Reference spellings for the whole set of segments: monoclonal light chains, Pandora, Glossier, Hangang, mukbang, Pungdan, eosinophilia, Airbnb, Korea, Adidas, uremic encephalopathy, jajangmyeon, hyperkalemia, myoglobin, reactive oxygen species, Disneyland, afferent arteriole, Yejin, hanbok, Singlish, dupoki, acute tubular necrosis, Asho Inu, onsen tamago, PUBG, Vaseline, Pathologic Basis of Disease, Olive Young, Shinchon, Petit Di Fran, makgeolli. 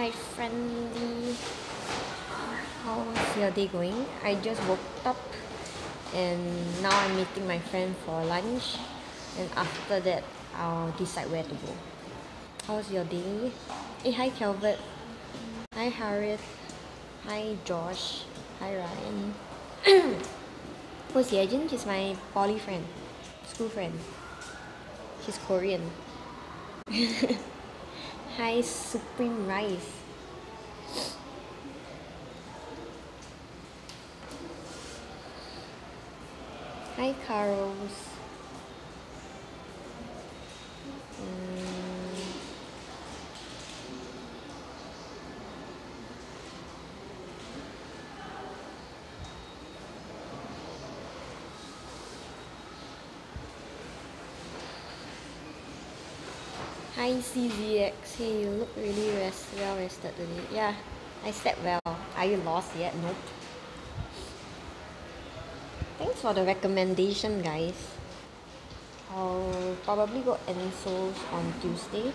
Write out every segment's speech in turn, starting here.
Hi friendly, how's your day going? I just woke up and now I'm meeting my friend for lunch, and after that I'll decide where to go. How's your day? Hey, hi Calvert. Hi Harriet. Hi Josh. Hi Ryan. Who's Yejin? She's my poly friend. School friend. She's Korean. Hi Supreme Rice. Hi Carols. Hi CZX, hey, you look really well rested today. Yeah, I slept well. Are you lost yet? Nope. Thanks for the recommendation, guys. I'll probably go Enso's on Tuesday.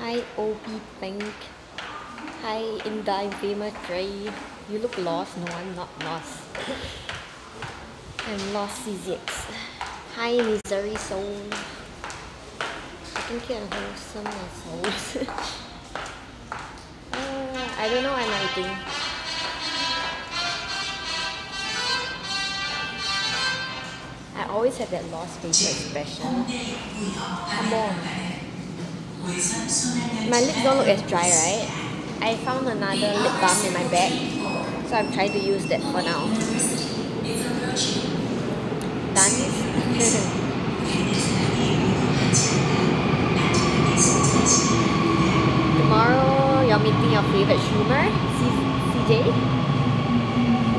Hi OP Pink. Hi Inda Infamous Trey. You look lost. No, I'm not lost. I'm lost CZX. Hi Misery Soul. I think you're wholesome as souls. I don't know what I'm eating. I always have that lost face expression. Come on. My lips don't look as dry, right? I found another lip balm in my bag, so I'm trying to use that for now. Done? Tomorrow, you're meeting your favorite streamer, CJ.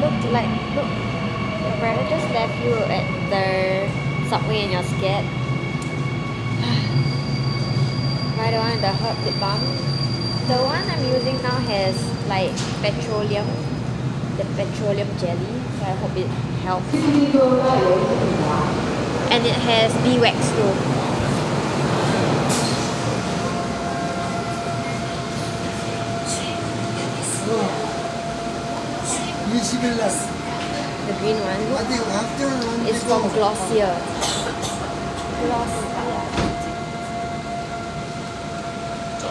Look, your brother just left you at the subway and you're scared. Buy the one, the herb lip balm. The one I'm using now has like petroleum, the petroleum jelly, so I hope it helps. And it has bee wax too. The green one is from Glossier.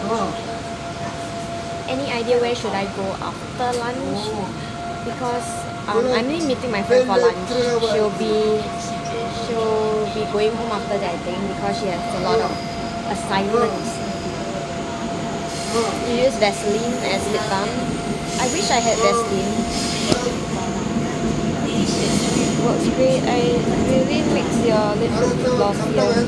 Wow. Any idea where should I go after lunch? Because I'm only meeting my friend for lunch. She'll be going home after that, I think, because she has a lot of assignments. You use Vaseline as lip balm. I wish I had Vaseline. It works great. I really mix your lip gloss here.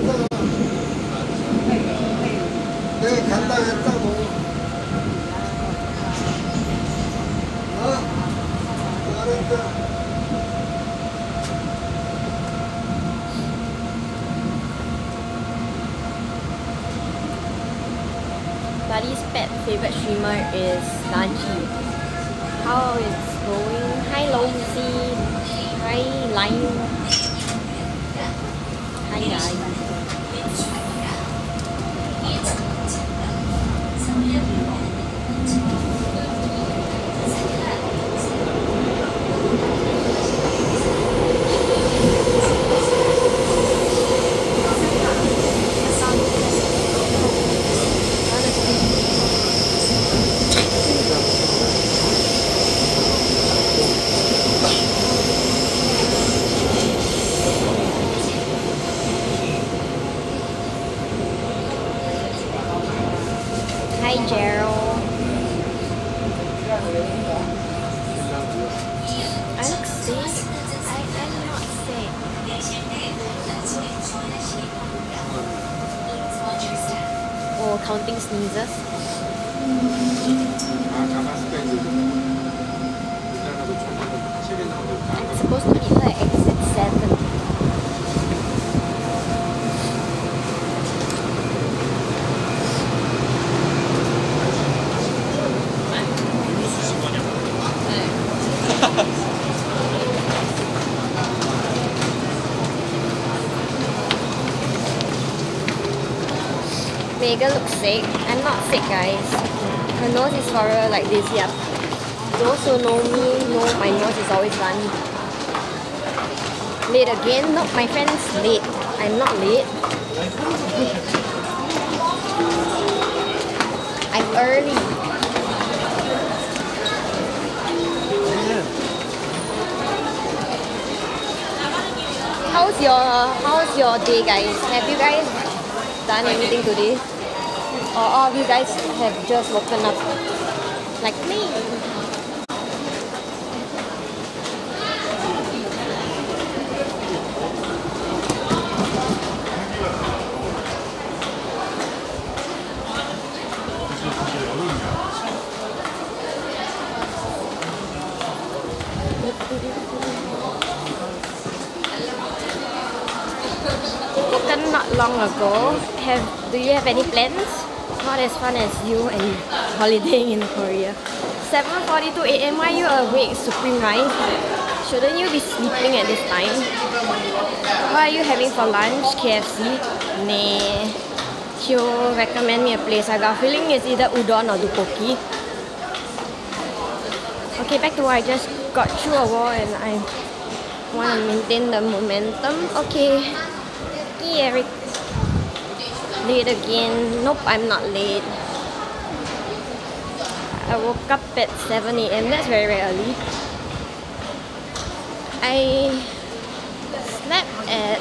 Buddy's pet favorite streamer is Nanji. How is it going? Hi Lonzy. Hi Lion. Hi guys. Omega looks sick. I'm not sick, guys. Her nose is horror like this, yep. Those who know me know my nose is always runny. Late again? Nope, my friend is late. I'm not late. I'm early. How's your day, guys? Have you guys done anything today? Or all of you guys have just woken up like me? Not long ago. Do you have any plans? Not as fun as you and holidaying in Korea. 7:42 AM, why are you awake, Supreme Rice? Shouldn't you be sleeping at this time? What are you having for lunch? KFC? Nah. She'll recommend me a place. I got a feeling it's either udon or dupoki. Okay, back to where I just got through a wall and I want to maintain the momentum. Okay. Eric, late again. Nope, I'm not late. I woke up at 7 AM. That's very, very early. I slept at...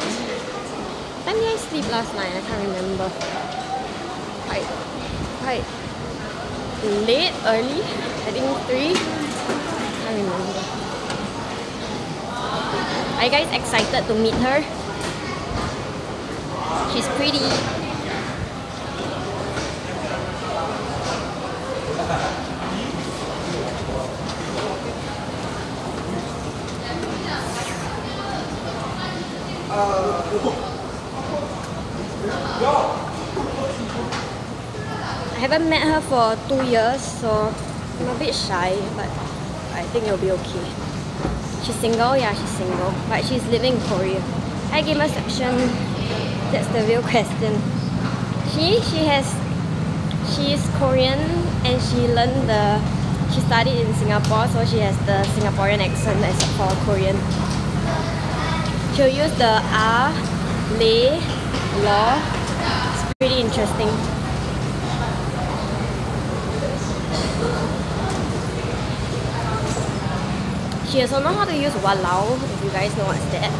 When did I sleep last night? I can't remember. Quite late, early. I think 3. I can't remember. Are you guys excited to meet her? She's pretty. I haven't met her for 2 years, so I'm a bit shy, but I think it'll be okay. She's single? Yeah, she's single. But she's living in Korea. Hi, gamer section. That's the real question. She is Korean and she studied in Singapore, so she has the Singaporean accent except for Korean. She'll use the R, le, law. It's pretty interesting. She also knows how to use walao, if you guys know what's that.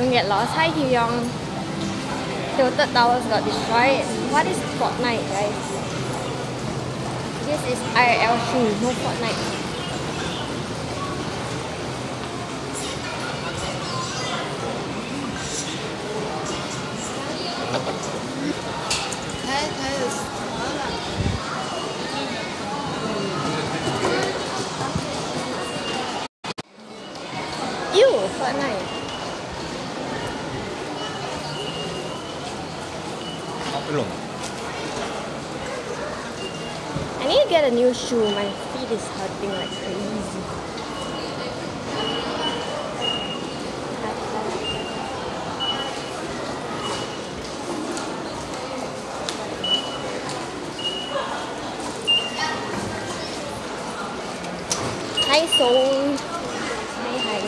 Don't get lost. Hi, Hyung. Tilted Towers got destroyed. What is Fortnite, guys? This is IRL stream, no Fortnite. New shoe, my feet is hurting like crazy. Hi, Soul. Hi.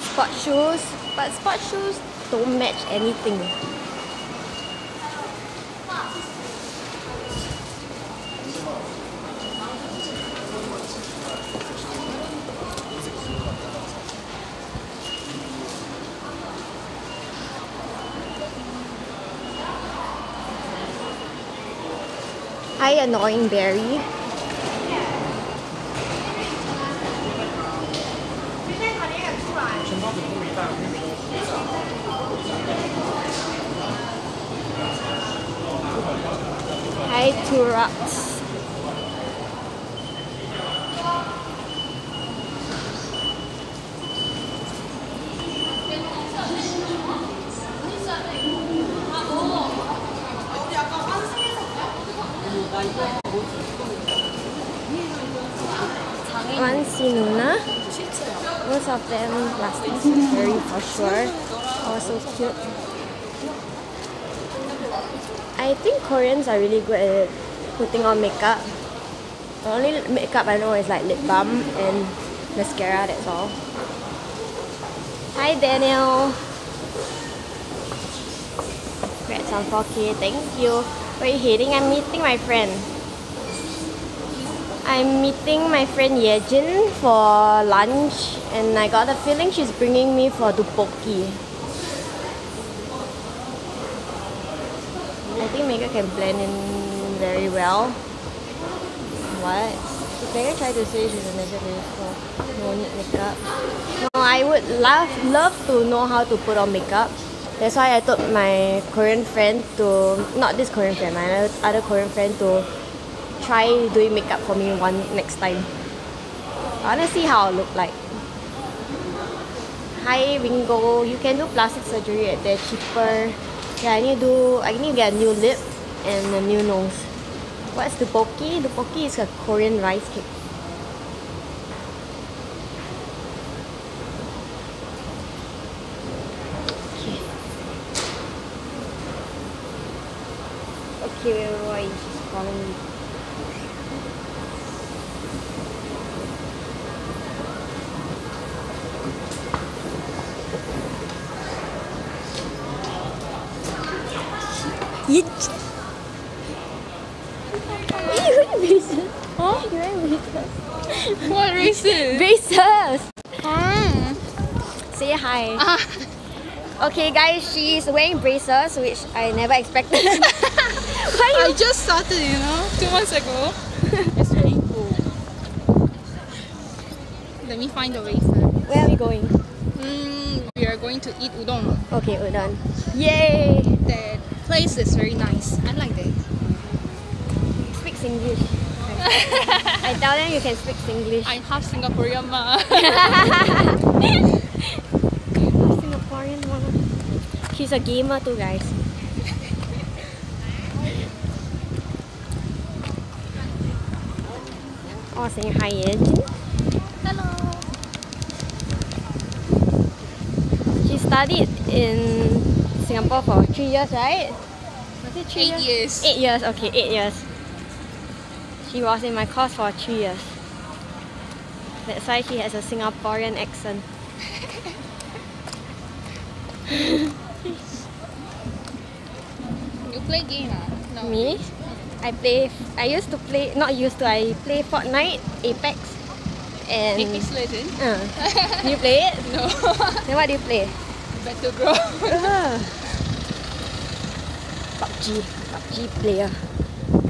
Sport shoes, but sport shoes don't match anything. Annoying berry. Hi, Turaks. Onsi Nuna. Most of them last is very for sure. Also cute. I think Koreans are really good at putting on makeup. The only makeup I know is like lip balm and mascara, that's all. Hi Daniel! Congrats on 4K, thank you. Where are you heading? I'm meeting my friend. I'm meeting my friend Yejin for lunch, and I got the feeling she's bringing me for dupoki. I think Mega can blend in very well. What? Did Mega try to say she's a nature beautiful? No need makeup. No, I would love to know how to put on makeup. That's why I told my Korean friend to, not this Korean friend, my other Korean friend to try doing makeup for me one next time. I wanna see how I look like. Hi Ringo, you can do plastic surgery at there cheaper. Yeah, I need to get a new lip and a new nose. What's dupoki? Dupoki is a Korean rice cake. Okay, wait, wait, wait, she's calling me. You racist? Huh? You're racist. What racist? Racist! Say hi. Okay guys, she's wearing braces, which I never expected. I just started, you know, 2 months ago. It's really cool. Let me find the way first. Where are we going? We are going to eat udon. Okay, udon. Yay! That place is very nice. I like that. Speak Singlish. I tell them you can speak Singlish. I'm half Singaporean, ma. Half Singaporean, ma. She's a gamer too, guys. Oh, saying hi, Yejin. Hello. She studied in Singapore for 3 years, right? Was it 3 years? 8 years. 8 years, okay, 8 years. She was in my course for 3 years. That's why she has a Singaporean accent. You play game, huh? No. Me? I play Fortnite, Apex, and... Apex Legends? Do you play it? No. Then what do you play? Battleground. PUBG player.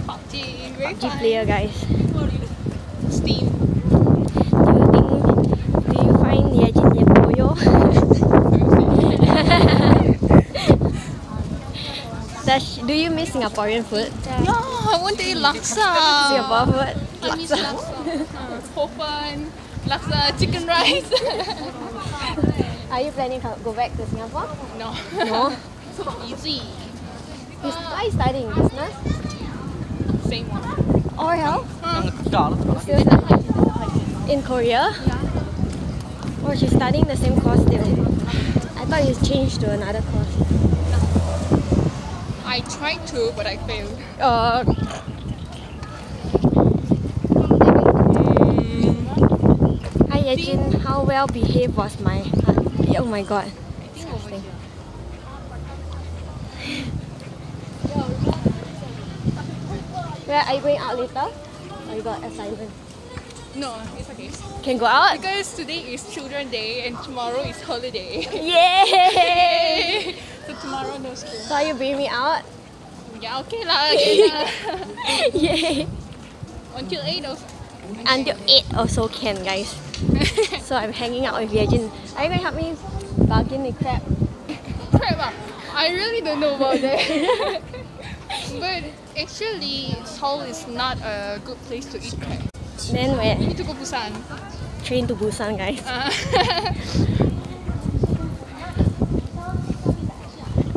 PUBG, very PUBG fun. Player, guys. What do you do? Steam. Do you find Yejin Yepoyo? Do you miss Singaporean food? No. I want to eat laksa. Singapore food. I miss laksa. Ho-fun, laksa, chicken rice. Are you planning to go back to Singapore? No. No? Easy. Why are you studying business? Same one. Or health? In Korea? Yeah. Or she's studying the same course still. I thought you changed to another course. I tried to, but I failed. Hi Yejin, how well behaved was my heart? Oh my god. Disgusting. Where are you going out later? Or you got assignment? No, it's okay. Can go out? Because today is Children's Day and tomorrow is holiday. Yay! So tomorrow no school. So you bring me out? Yeah, okay lah. Yay! Until 8 also. Until 8 also can, guys. So I'm hanging out with Yejin. Are you going to help me bargain the crab? Crab ah? I really don't know about that. But actually, Seoul is not a good place to eat crab. Then where? We need to go Busan. Train to Busan, guys.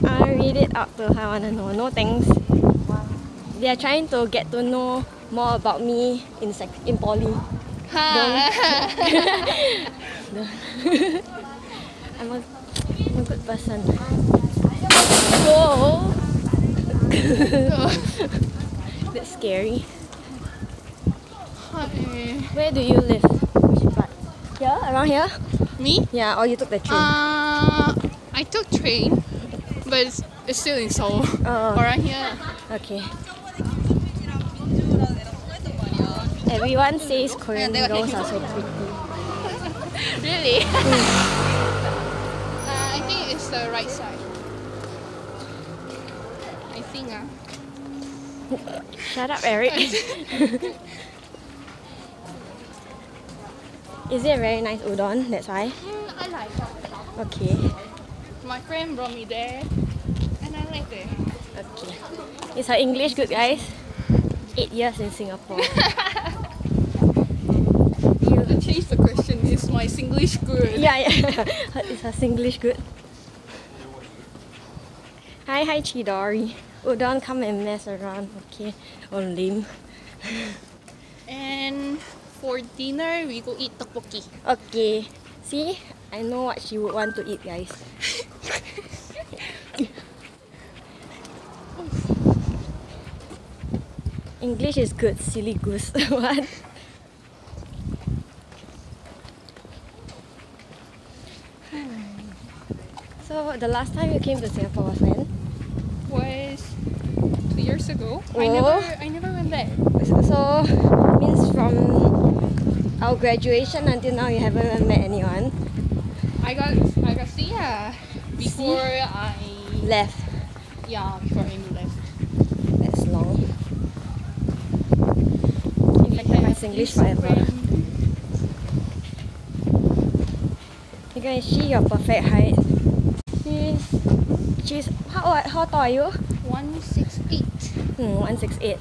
I'll read it out to her. I wanna know. No thanks. they are trying to get to know more about me in poly. I'm a good person. Whoa! That's scary. Hi. Where do you live? Which part? Here? Around here? Me? Yeah, or you took the train? I took train, but it's still in Seoul. Around here. Okay. Everyone says Korean girls are so pretty. Really? I think it's the right side. I think. Shut up, Eric. Is it a very nice udon? That's why? Yeah, I like it. Okay. My friend brought me there and I like it. Okay. Is her English good, guys? 8 years in Singapore. Change the question. Is my Singlish good? Yeah. Is her Singlish good? Hi, Chidori. Oh, don't come and mess around, okay? On limb. And for dinner, we go eat tteokbokki. Okay. See, I know what she would want to eat, guys. English is good, silly goose. What? So the last time you came to Singapore was when? Was 2 years ago. Oh. I never went back. So means from our graduation until now you haven't even met anyone. I got see ya before see? I left. Yeah, before I left. That's long. Infected my Singlish forever. You guys see your perfect height. She's how tall are you? 168. 168.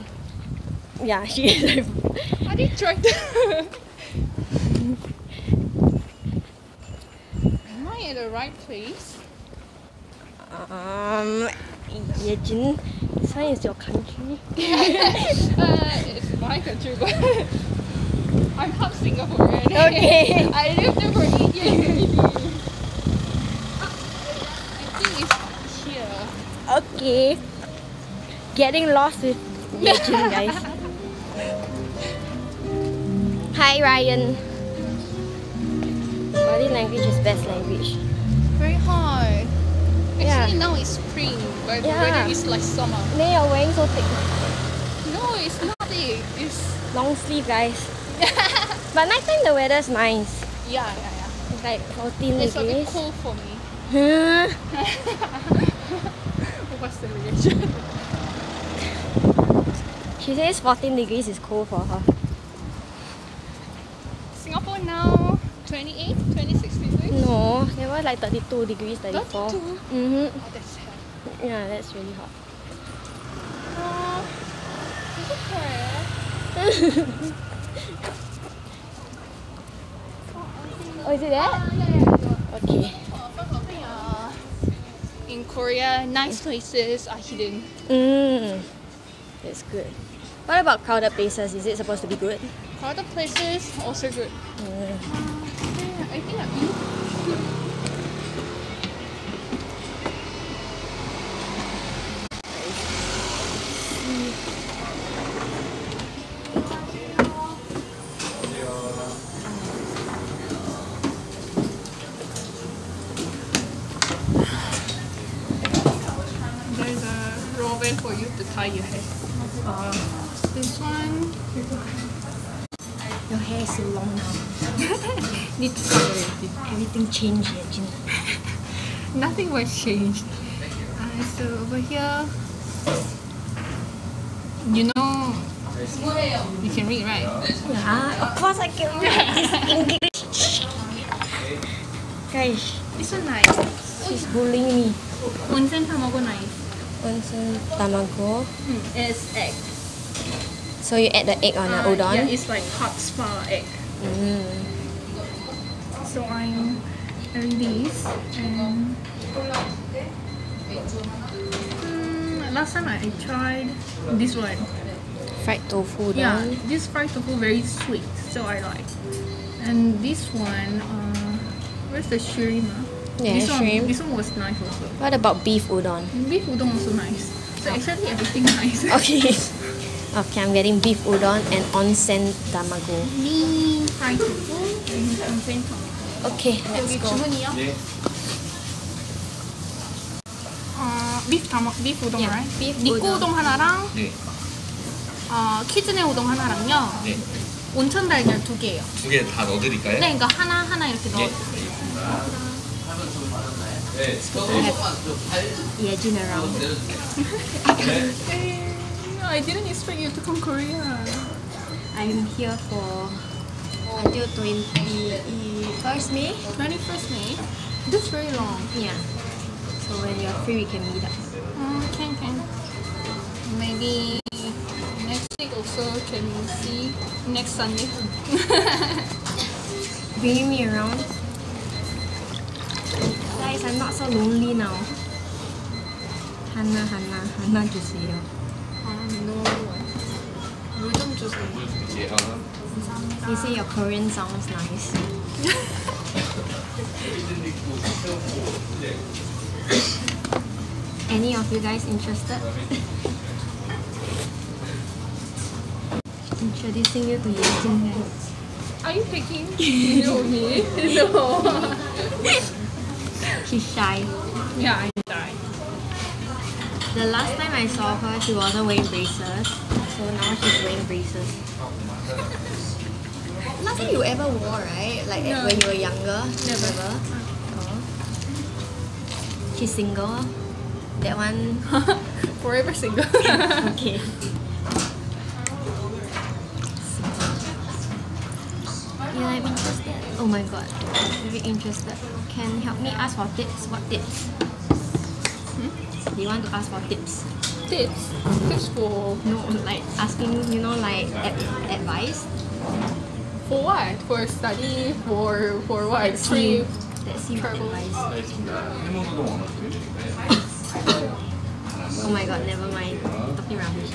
Yeah, she is. How did you try to? Am I at the right place? Yejin, this one is your country. It's my country, but I'm half Singaporean. Okay. I lived there for 8 years. Okay, getting lost with Yejin, guys. Hi, Ryan. Body language is best language. Very hard. Actually, now it's spring, but the weather is like summer. Nay, you're wearing so thick. No, it's not thick. It's long sleeve, guys. But nighttime the weather's nice. Yeah. It's like 14 degrees. It's a bit cold for me. What's the reaction? She says 14 degrees is cold for her. Singapore now 28, 26 degrees? No, they were like 32 degrees, 34. 32? Oh, that's hot. Yeah, that's really hot. Is it correct? Oh, is it that? Yeah. Okay. In Korea, nice places are hidden. That's good. What about crowded places? Is it supposed to be good? Crowded places, also good. I think I've been. Everything changed here, Gina. Nothing was changed. So over here, you know, you can read, right? Yeah, of course I can read. This English. Guys, this one nice. She's bullying me. Onsen tamago nice. Onsen tamago. It's egg. So you add the egg on the udon? Yeah, it's like hot spa egg. So I'm having these and last time I tried this one. Fried tofu, though. Yeah, this fried tofu very sweet, so I like. And this one, where's the shrimp? Yeah, this shrimp. This one was nice also. What about beef udon? Beef udon also nice. So actually everything nice. Okay. Okay, I'm getting beef udon and onsen tamago. Me fried tofu and onsen tamago. Okay, let's go. Beef udon, yeah, right? Beef udon 하나랑 네. 키즈네 우동 하나랑요. 네. 온천 달걀 2개요. 2개 다 넣어 드릴까요? 네, 그러니까 하나 이렇게 넣어. 네. 네. 예진 around. I didn't expect you to come Korea. I'm here for until 21st May. 21st May. That's very long. Yeah. So when you're free, we can meet up. Can. Maybe next week also can we see next Sunday. Bring me around. Guys, I'm not so lonely now. Hannah 주세요. No. 물 좀 주세요. They say your Korean sounds nice. Any of you guys interested? Introducing you to Yejin, guys. Are you taking video of me? No. She's shy. Yeah, I'm shy. The last time I saw her, she wasn't wearing braces. So now she's wearing braces. Nothing you ever wore, right? Like no. When you were younger? Never. Oh. She's single. That one forever single. Okay. Yeah, I'm interested. Oh my god, very interested. Can help me ask for tips? What tips? Do you want to ask for tips? Tips? Tips for? No, like asking, you know, like advice. For what? For study? For what? Trip? Let's see what advice. Oh my god, never mind. Talking rubbish.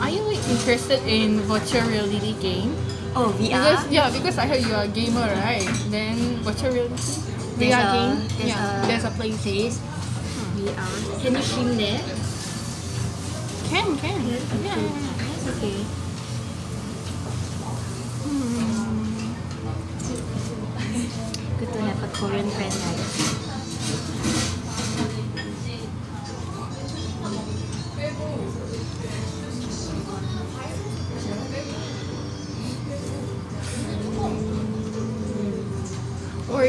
Are you interested in virtual reality game? Oh, VR? Because I heard you are a gamer, right? Then virtual reality? VR game? There's a place. VR. Can you stream there? Can. Yeah. That's okay. Good to have a Korean friend, right? Or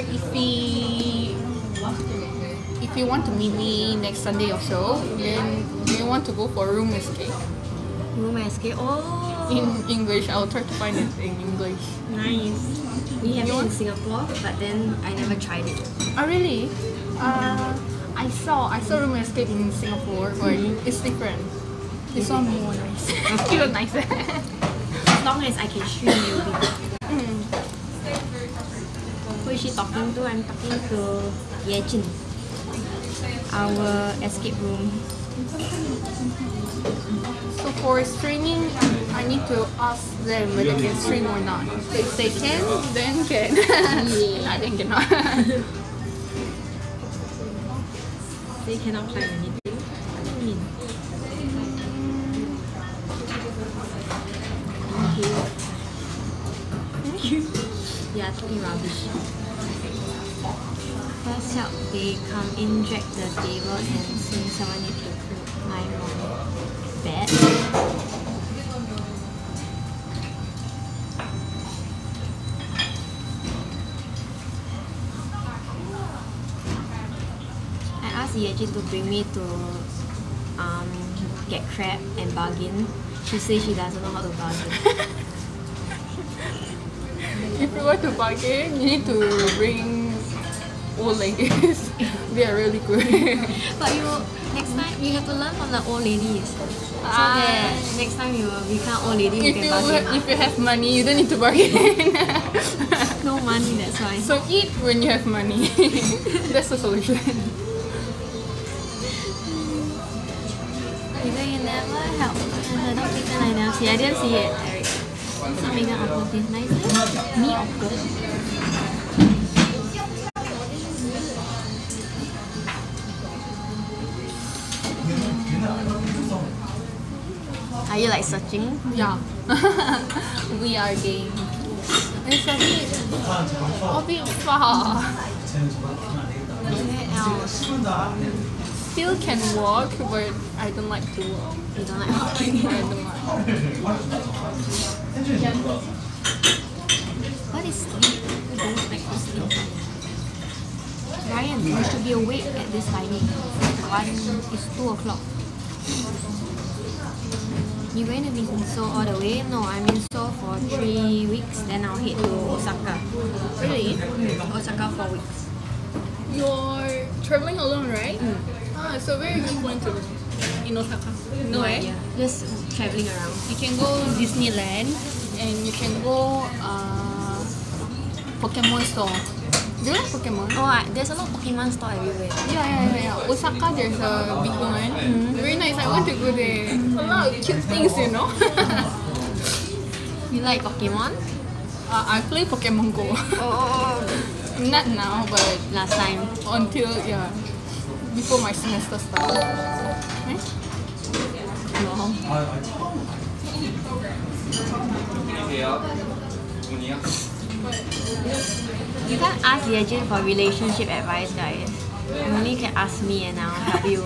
if you want to meet me next Sunday or so, then do you want to go for room escape? Room escape? Oh! In English, I'll try to find it in English. Nice. We have it in Singapore, but then I never tried it. Oh really? I saw room escape in Singapore, but it's different. This one more nice. Still nice. As long as I can stream, you will be good. Who is she talking to? I'm talking to Yejin. Our escape room. So for streaming, I need to ask them whether they can stream or not. If they can, then can. I think cannot. They cannot climb anything. What do you mean? Thank you. Yeah, totally rubbish. First help, they come in, drag the table, and soon someone needs to put my mom bed. I asked Yejin to bring me to get crab and bargain. She says she doesn't know how to bargain. If you want to bargain, you need to bring old ladies. They are really good. But you next time you have to learn from the old ladies. So that next time you will become old lady. If you have money, you don't need to bargain. No money, that's why. So eat when you have money. That's the solution. They never help. I don't think I now see. I didn't see it. There it is. So I'm gonna upload this nicely. Me, of course. Are you like searching? Yeah. We are game. It's a bit. A bit far. Still can walk, but I don't like to walk. You don't like walking? I don't like. What is sleep? We don't expect to sleep. Ryan, you should be awake at this timing. It's 2 o'clock. You're going to be in Seoul all the way? No, I'm in Seoul for 3 weeks, then I'll head to Osaka. Really? Mm. Osaka 4 weeks. You're traveling alone, right? Mm. Ah, so where are you going to? In Osaka? No idea. Just traveling around. You can go Disneyland and you can go Pokemon store. Do you like Pokemon? Oh, there's a lot of Pokemon store everywhere. Yeah. Osaka, there's a big one. Mm-hmm. Very nice, I want to go there. A lot of cute things, you know. You like Pokemon? I play Pokemon Go. Oh. Not now, but last time. Until, yeah. Before my semester started. Eh? No. You can't ask Yejin for relationship advice, guys. You only can ask me and I'll help you.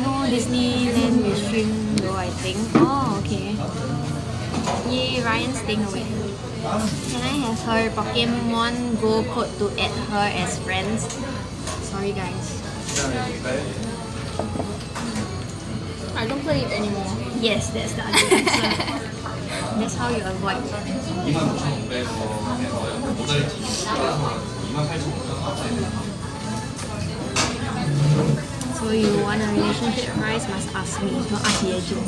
No, Disneyland will stream though, I think. Oh, okay. Yay, Ryan's staying away. Can I have her Pokemon Go code to add her as friends? Sorry, guys. I don't play it anymore. Yes, that's the other answer. That's how you avoid it. So you want a relationship advice, must ask me, not ask Yejin.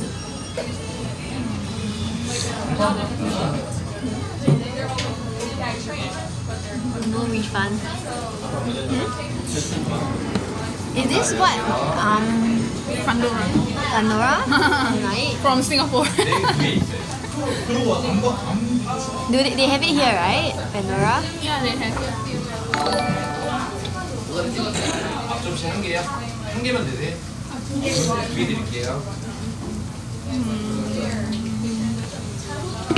No refund. Hmm? Is this what? Pandora? Right? From Singapore. Do they have it here, right? Pandora? Yeah, they have it.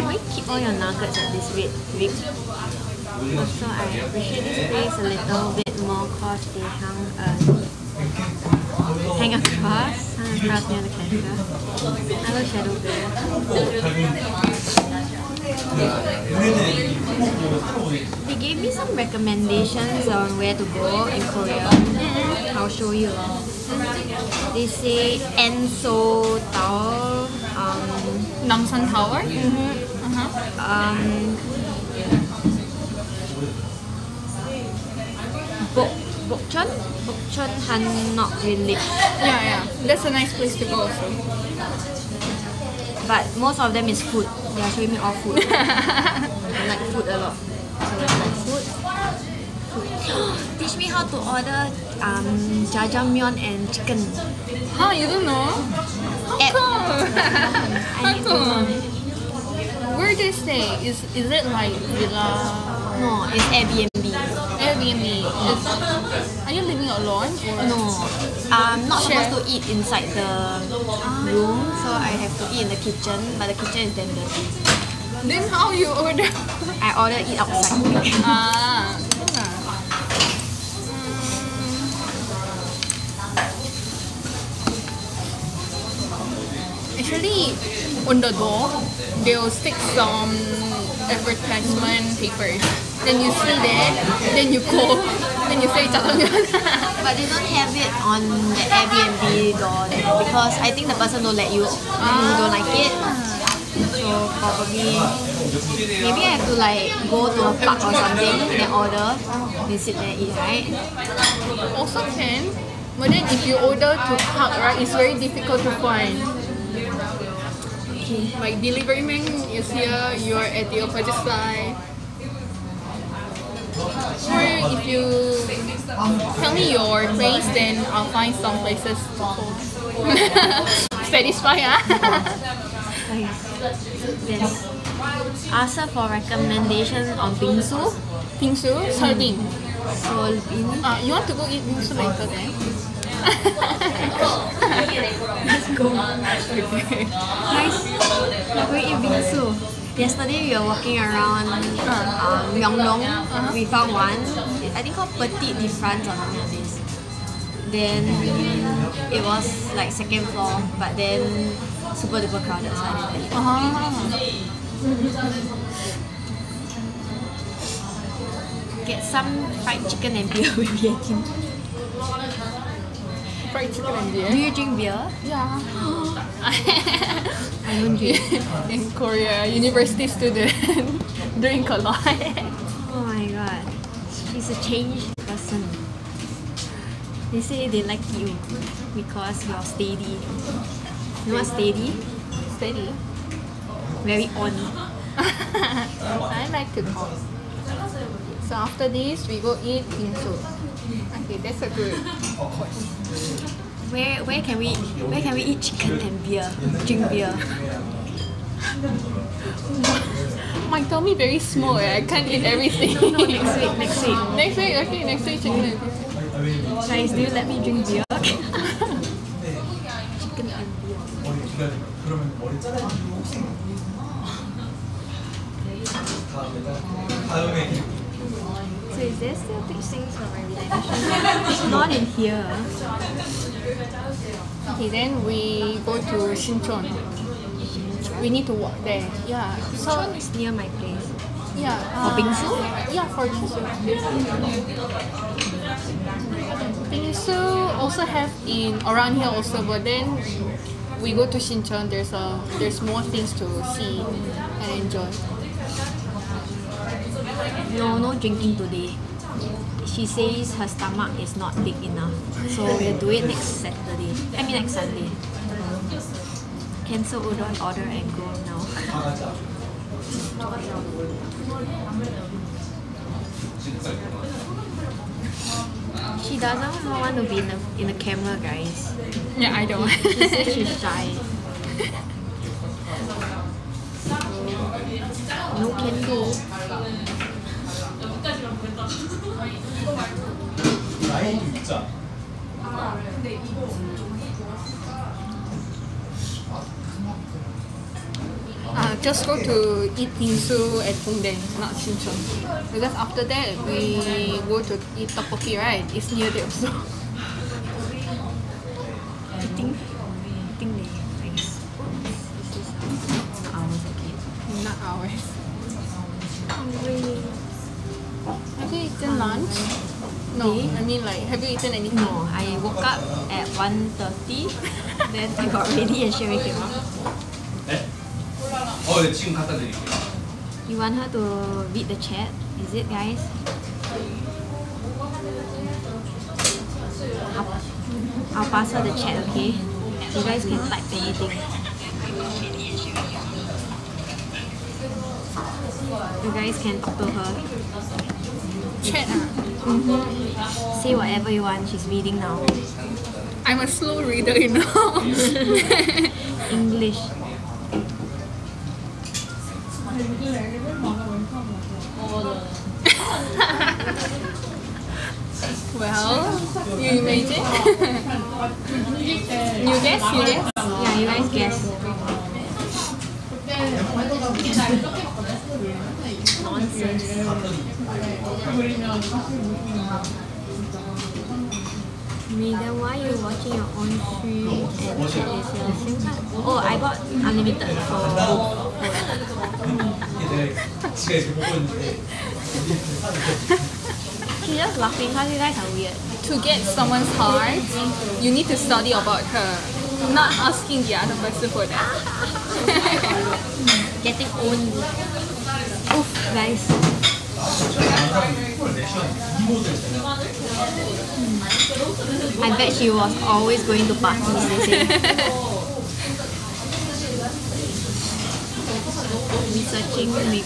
Why keep all your nuggets at this rate? Also, I appreciate this place a little bit more cause they hang across near the character. I will shadow there. They gave me some recommendations on where to go in Korea. I'll show you. They say Enso Tower, Namsan Tower. Mm-hmm. Bok-chon hanbok village. Yeah. That's a nice place to go also. But most of them is food. They are showing me all food. I like food a lot. So like food. Teach me how to order jajangmyeon and chicken. Huh? You don't know? How come? How come? Where they stay? Is it like villa? No, it's Airbnb. Are you living alone? Or? No, I'm not supposed to eat inside the room, so I have to eat in the kitchen, but the kitchen is damn dirty. Then how you order? I order it outside. Actually, on the door, they'll stick some advertisement papers. Then you see there, then you go, then you say jajangmyeon. But they don't have it on the Airbnb door because I think the person don't let you, you don't like it. So probably, maybe I have to like go to a park or something and order, then sit there and eat, right? Also can, but then if you order to park, right, it's very difficult to find. Okay. Like delivery man is here, you're at the opposite side. Or if you tell me your place, then I'll find some places to go. Satisfied, huh? Okay. Then ask her for recommendation on bingsu. Bingsu? Seolbing. Seolbing. You want to go eat bingsu later then? Let's go. Okay. Guys, we're going to eat bingsu. Yesterday we were walking around Myeongdong. We found one. I think called Petit Di Fran or something like this. Then it was like second floor, but then super duper crowded, so I didn't eat. Get some fried chicken and beer with Yejin. Fried chicken and beer? Do you drink beer? Yeah. I don't drink. In Korea, university student drink a lot. Oh my god. She's a changed person. They say they like you because you're steady. You know what's steady? Steady? Very on. I like to talk. So after this, we go eat bingsu. Okay, that's a good. Where can we eat chicken and beer? Drink beer. My tummy very small. I can't eat everything. No, next week. Next week chicken and beer. Guys, do you let me drink beer? Chicken and beer. So is there still big things for my relationship? Not in here. Okay, then we go to Shinchon. We need to walk there. Yeah. Shinchon so is near my place. Yeah. For bingsu? Yeah, for bingsu. Bingsu also have in around here also, but then we go to Shinchon. There's more things to see and enjoy. No drinking today. She says her stomach is not big enough, so we'll do it next Sunday. Cancel udon order and go now. She doesn't want to be in the camera, guys. Yeah, I don't. She said she's shy. No can go. Just go to eat bingsu at Pungdan, not Shinchon. Because after that, we go to eat tteokbokki, right? It's near there also. Eating there, I guess. Hours, okay. Not hours. Hungry. Have you eaten lunch? No, I mean like, have you eaten anything? No, I woke up at 1:30, then I got ready and Sherry came up. You want her to read the chat? Is it, guys? I'll pass her the chat, okay? You guys can type anything. You guys can talk to her. Chat. Say whatever you want. She's reading now. I'm a slow reader, you know. English. Well, you imagine? You guess? Yeah, you guys guess. Nonsense. Megan, why are you watching your own stream and chat is your SIM card? Oh, I got unlimited for. She's just laughing because you guys are weird. To get someone's heart, you need to study about her. Not asking the other person for that. Getting owned. Oof, guys. I bet she was always going to parties, they say. Researching Megan.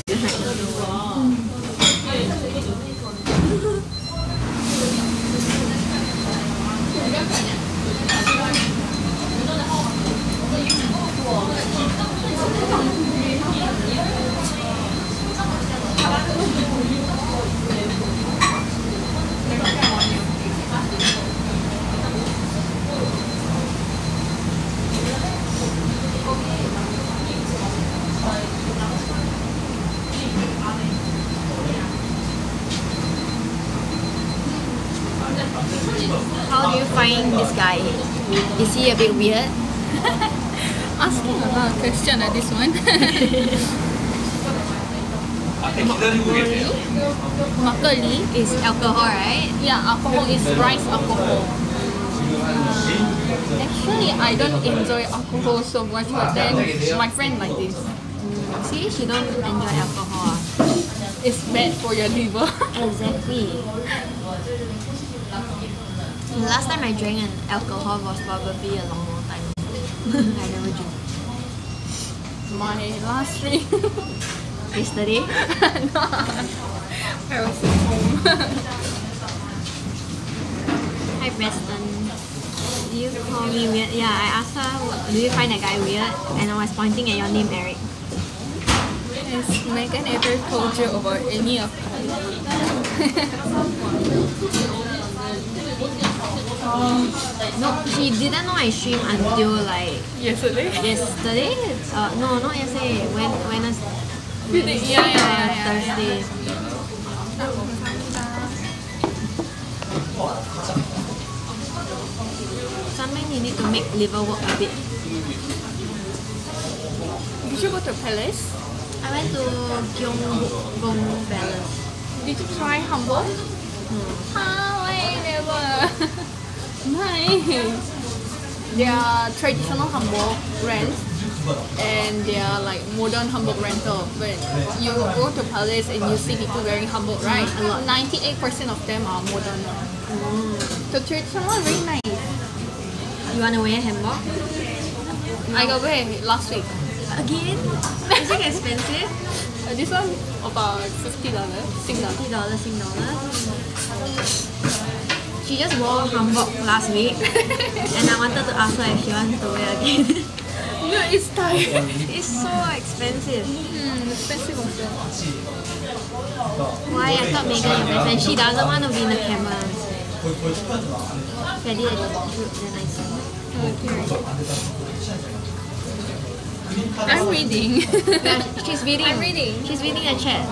How do you find this guy? Is he a bit weird? Asking a lot of questions at this one. Makgeolli is alcohol, right? Yeah, alcohol is rice alcohol. Actually, I don't enjoy alcohol so much, but then my friend like this. See, she don't enjoy alcohol. It's bad for your liver. Exactly. The last time I drank an alcohol was probably a long time ago. I never drank. My last drink. Yesterday? No. I was at home. Hi Preston. Do you call me weird? Yeah, I asked her, do you find that guy weird? And I was pointing at your name, Eric. Has Megan ever told you about any of them? No, she didn't know I stream until like... Yesterday? Yesterday? No, not yesterday. Wednesday. Yeah. Thursday. Sometimes you need to make liver work a bit. Did you go to Palace? I went to Gyeongbokgung Palace. Did you try hanbok? Never. Nice. They are traditional hanbok rents and they are like modern hanbok rental. But you go to Palace and you see people wearing hanbok, right? 98% of them are modern. The traditional is very nice. You wanna wear hanbok? No. I got wear last week. Again? Is it expensive? This one about $50. She just wore hanbok last week and I wanted to ask her if she wanted to wear again. No, it's tired. It's so expensive. Expensive also. Why? I thought Megan, your best friend, she doesn't want to be in the camera. Very cute, they're nice. Okay. I'm reading. She's reading. I'm reading. She's reading a chat.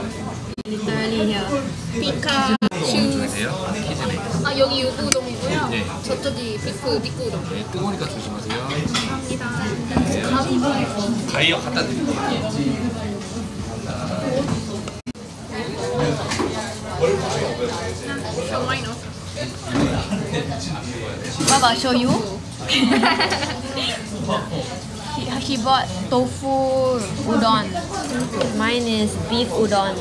Literally here. Pika. 안녕하세요. 아 여기 우동이고요. 저쪽이 비쿠동. 뜨거우니까 조심하세요. 감사합니다. 다이어 갖다 드릴게요. Baba, show you. He bought tofu udon. Mine is beef udon.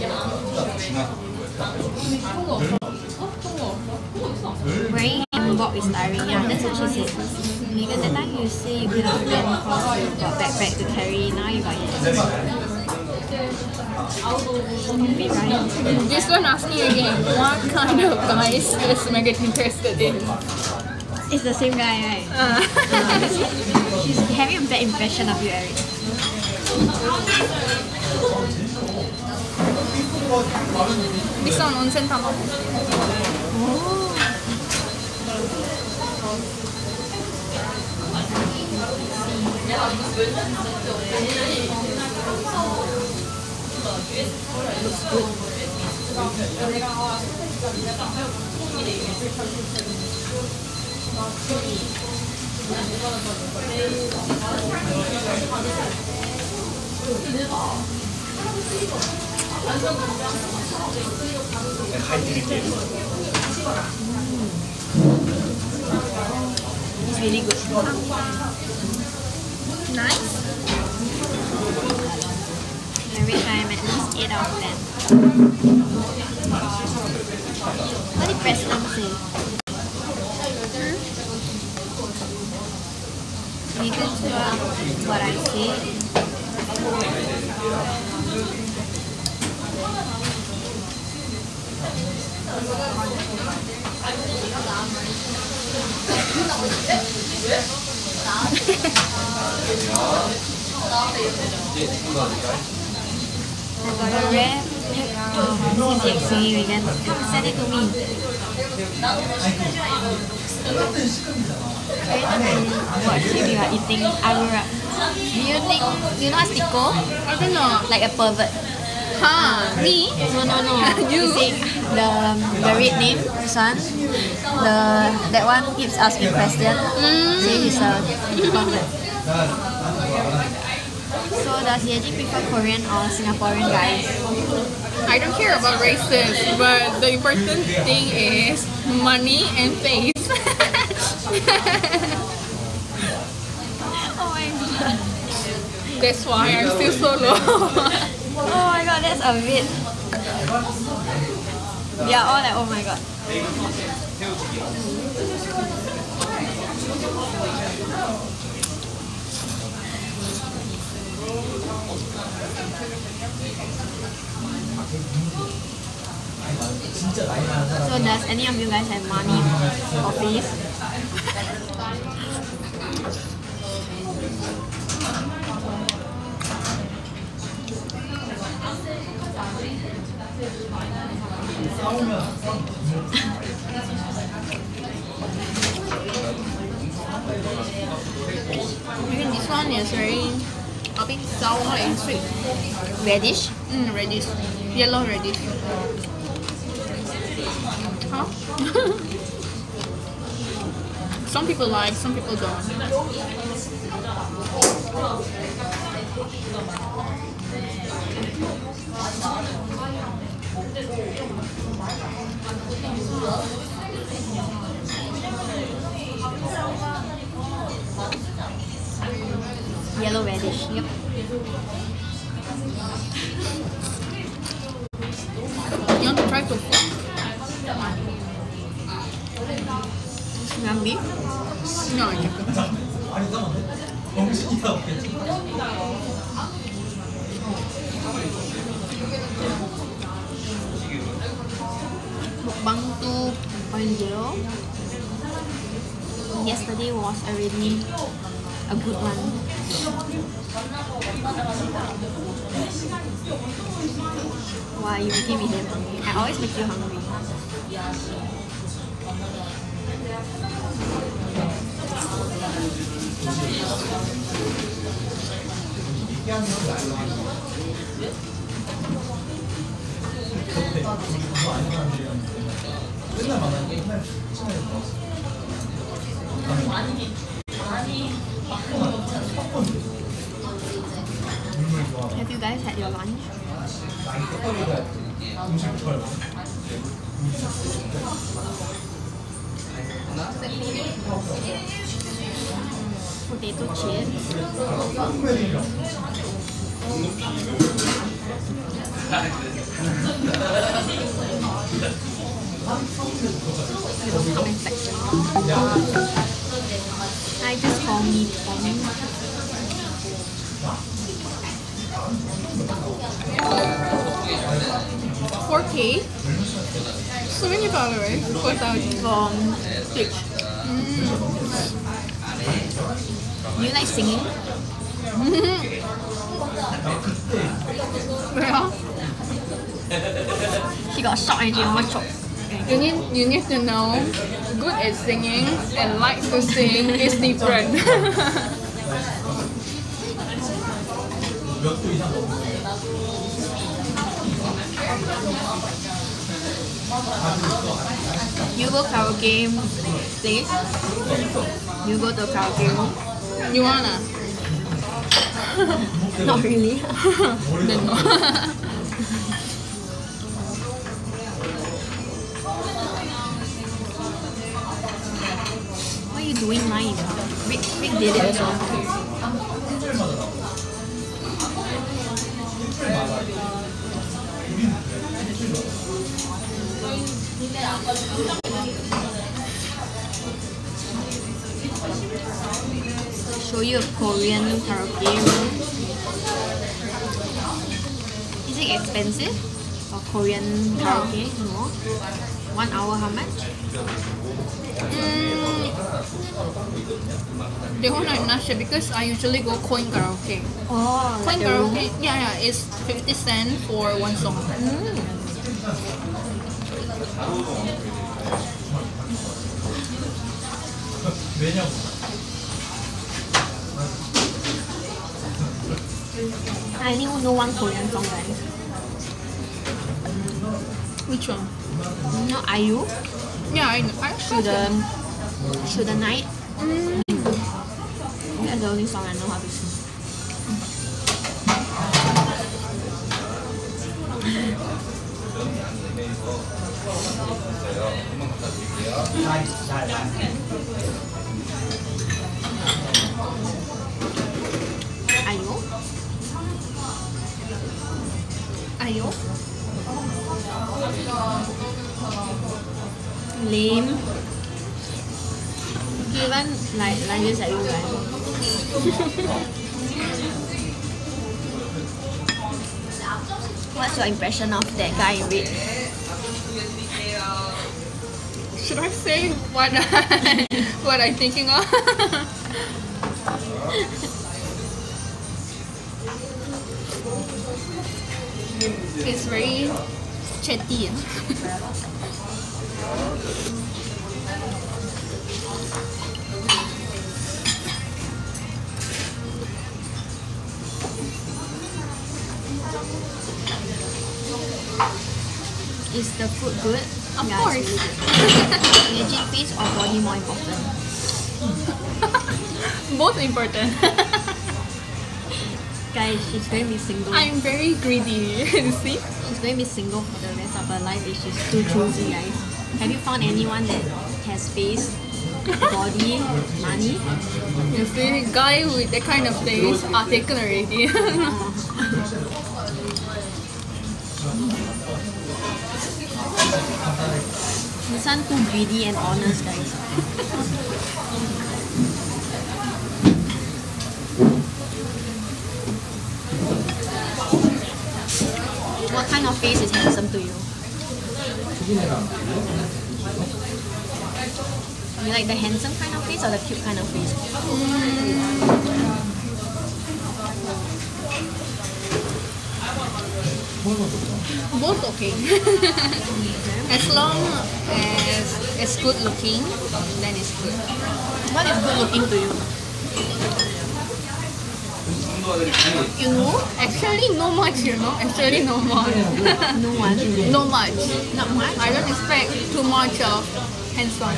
Wearing hanbok is tiring. Yeah, that's what she said. Megan, that time you say you could have been because you got backpack to carry. Now you got it. This one asked me again, what kind of guys is Megan interested in? It's the same guy, right? She's having a bad impression of you, Eric. This one, onsen tamago. Looks good. It's really good. Nice. I wish I'm at least 8 out of 10. What did Preston say? Megan throughout what I said. I got a rare music singing again. Come send it to me. Watching you are eating aura. Do you know what's tico? I don't know. Like a pervert. Huh? Me? No. You see, the red name, this one. That one keeps asking questions. See, he's a convert. So does Yejin prefer Korean or Singaporean guys? I don't care about races, but the important thing is money and face. Oh my god. That's why I'm still solo. Oh my god, that's a bit. They are all like, oh my god. So does any of you guys have money or face? This one is very a bit sour and sweet. Reddish? Reddish. Yellow reddish. Huh? Some people like, some people don't. Yellow reddish, yep. You want to try to Nambi? No, I Mukbang 2.0. Yesterday was already a good one. Wow, you became me damn hungry. I always make you hungry. Have you guys had your lunch? Potato chips. I just call meat for me. $4K? So many dollars, right? 4,000 from Twitch. You like singing? Well, she got shocked and she almost choked. You need to know, good at singing and like to sing is different. You go karaoke place? You go to karaoke room? You wanna? Not really. Then no. What are you doing mine? Rick did it also. Show you a Korean karaoke room. Is it expensive? Or Korean karaoke? No. 1 hour, how much? The one I'm not sure because I usually go coin karaoke. Oh, coin karaoke? Yeah, it's 50 cents for one song. I only know one Korean song, guys. Which one? No, Ayu. Yeah, I know. To the night. That's the only song I know how to sing. Ayo. Lame. Given like this at you, right? What's your impression of that guy in red? Should I say what I'm thinking of? It's very chatty. Is the food good? Of course. Yejin face or body more important? Both important. Guys, she's going to be single. I'm very greedy. You see? She's going to be single for the rest of her life if she's too choosy, guys. Have you found anyone that has face, body, money? You see, guy with that kind of face are taken already. You sound too greedy and honest, guys. What kind of face is handsome to you? You like the handsome kind of face or the cute kind of face? Both okay. As long as it's good looking, then it's good. What is good looking to you? You know? Actually no much, you know? Actually no much. No much? No much. Not much? I don't expect too much of hands-on.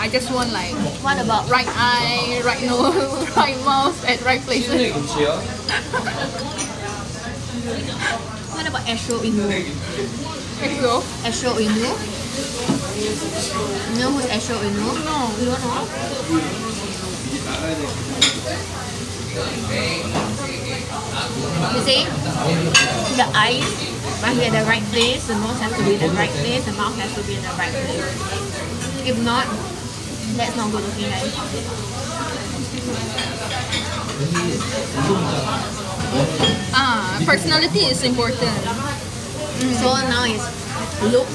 I just want like... What about? Right eye, right nose, right mouth, at right places. What about Asho Inu? Asho? Asho Inu? You know who's Asho Inu? No, you don't know? You see? The eyes must be at the right place, the nose has to be in the right place, the mouth has to be in the right place. If not, that's not good looking, guys. Ah, personality is important. So now it's look,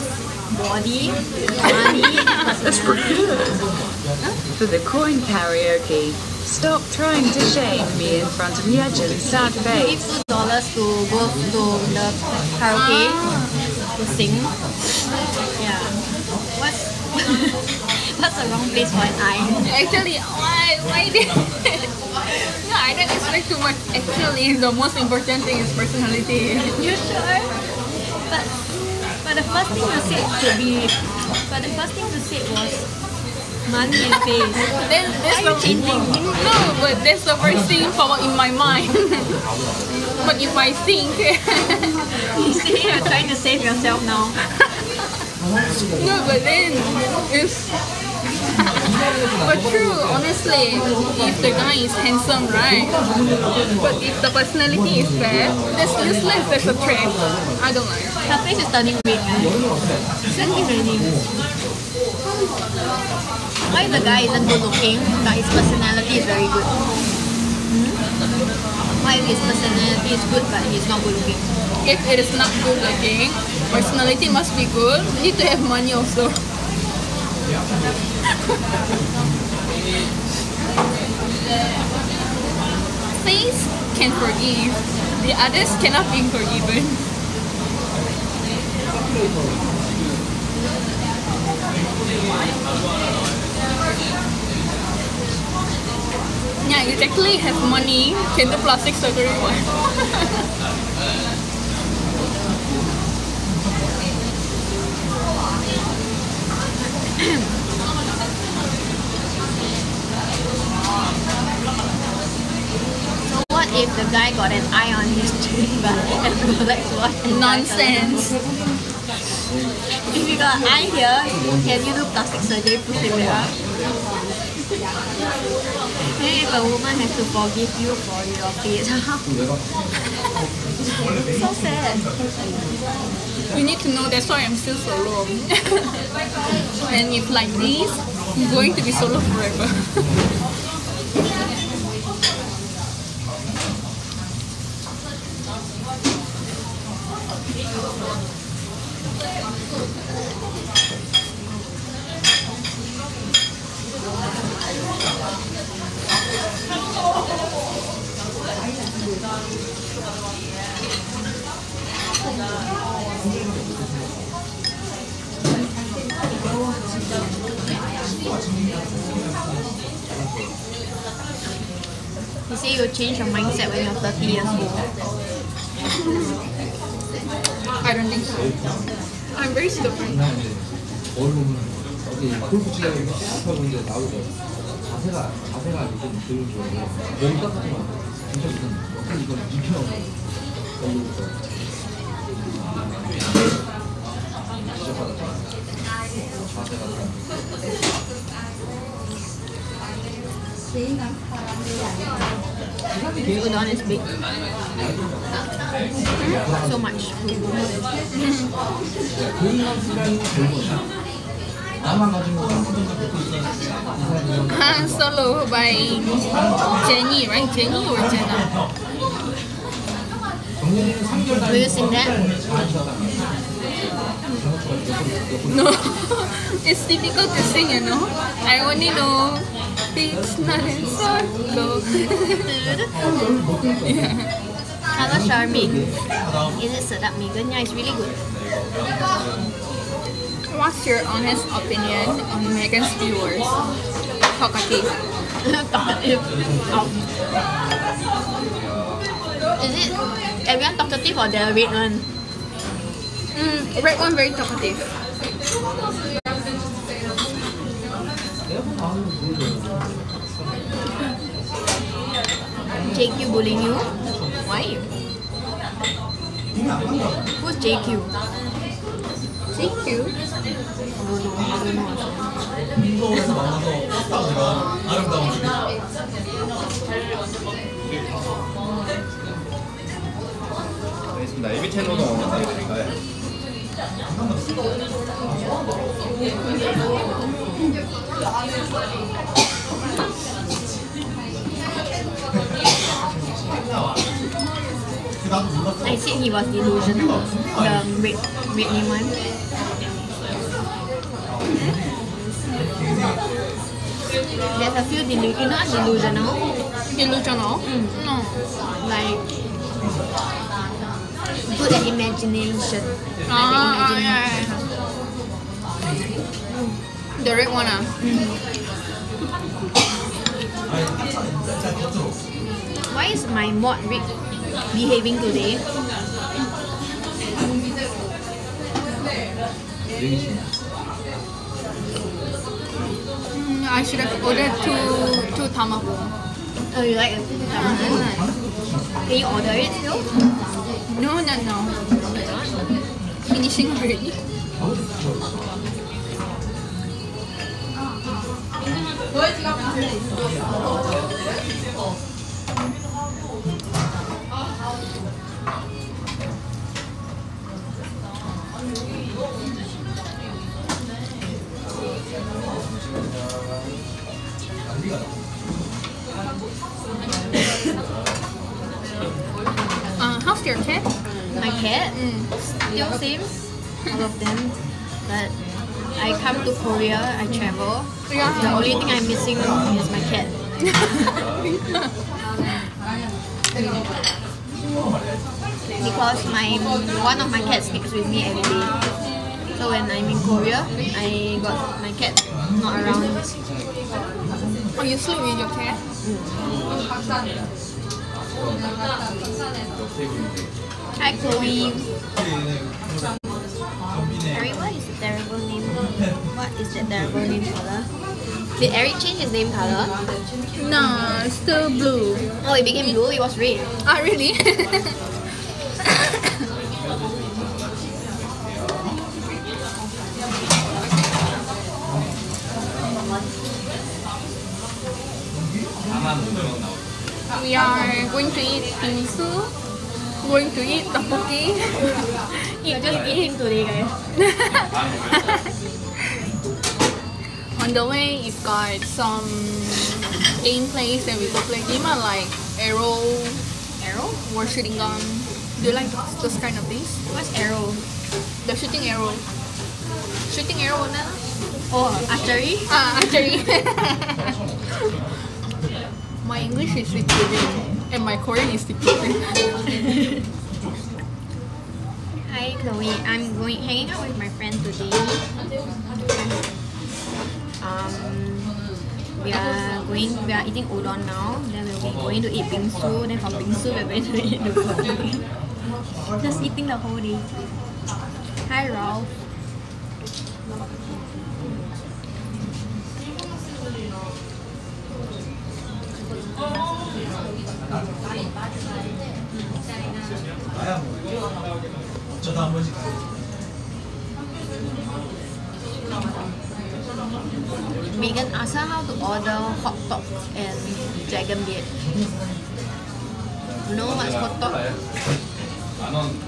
body, money. That's pretty good. Huh? For the coin karaoke, stop trying to shame me in front of Yejin's sad face. You give $2 to go to the karaoke to sing. Yeah. What's the wrong place for an eye? Actually, why did no, I don't expect too much. Actually, the most important thing is personality. You sure? But the first thing you said should be. But the first thing you said was money and face. That's the changing. No, but that's the first thing in my mind. But if I think, you see, you're trying to save yourself now. No, but then it's. But true, honestly, if the guy is handsome, right? But if the personality is bad, that's useless, that's a trap. I don't like. Her face is turning red, right? It's turning red. Why the guy isn't good looking, but his personality is very good? Why his personality is good, but he's not good looking? If it is not good looking, personality must be good, you need to have money also. Face can forgive, the others cannot be forgiven. Yeah, exactly. Have money, can do plastic surgery one. So what if the guy got an eye on his cheek and go back to watch? Nonsense. If you got an eye here, can you do plastic surgery? Push it up. Hey, if a woman has to forgive you for your face. So sad. You need to know, that's why I'm still solo. And if like this, I'm going to be solo forever. You say you'll change your mindset when you're 30 years old. I don't think so. I'm very stubborn. The udon is big. So much. Solo by Jenny, right? Jenny or Jenna? Will you sing that? No, it's difficult to sing, you know. I only know things not in solo. Yeah. Hello, Charmi. Is it Sedap Megan? Yeah, it's really good. What's your honest opinion on Megan's viewers? Talkative. Talkative. Is it everyone talkative or the red one? Red one very talkative. JQ bullying you? Why? Who's JQ? JQ? I don't know. I said he was delusional. The red name one. There's a few delusional. Not delusional. Delusional? Mm. No. Like good at imagination. Ah, yeah. The red one, ah. Why is my mod rig behaving today? I should have ordered two tamago. Oh, you like a tamago? Can you order it still? No. Finishing already. How's your cat? My cat? Still same. All of them. But I come to Korea, I travel. Yeah. The only thing I'm missing is my cat. Because one of my cats sleeps with me every day. So when I'm in Korea, I got my cat not around. Oh, you sleep with your cat? Mm. Hi Chloe. Terrible is a terrible name. What is that dragon name color? Did Eric change his name color? No, it's still blue. Oh, it became blue? It was red. Oh, really? We are going to eat bingsu, going to eat tteokbokki. You just eat him today, guys. On the way, it's got some game plays that we could play. Game are like arrow or shooting gun. Do you like those kind of things? What's arrow? The shooting arrow. Shooting arrow, na? Oh, archery. Archery. My English is dictating and my Korean is dictating. Hi Chloe, I'm going hanging out with my friend today. We are eating udon now. Then we'll be going to eat bingsu. Then from bingsu we're going to eat dupoki. Just eating the whole day. Hi Ralph. Megan asked her how to order hot dog and jajangmyeon. You know what's hot dog? Hot dog and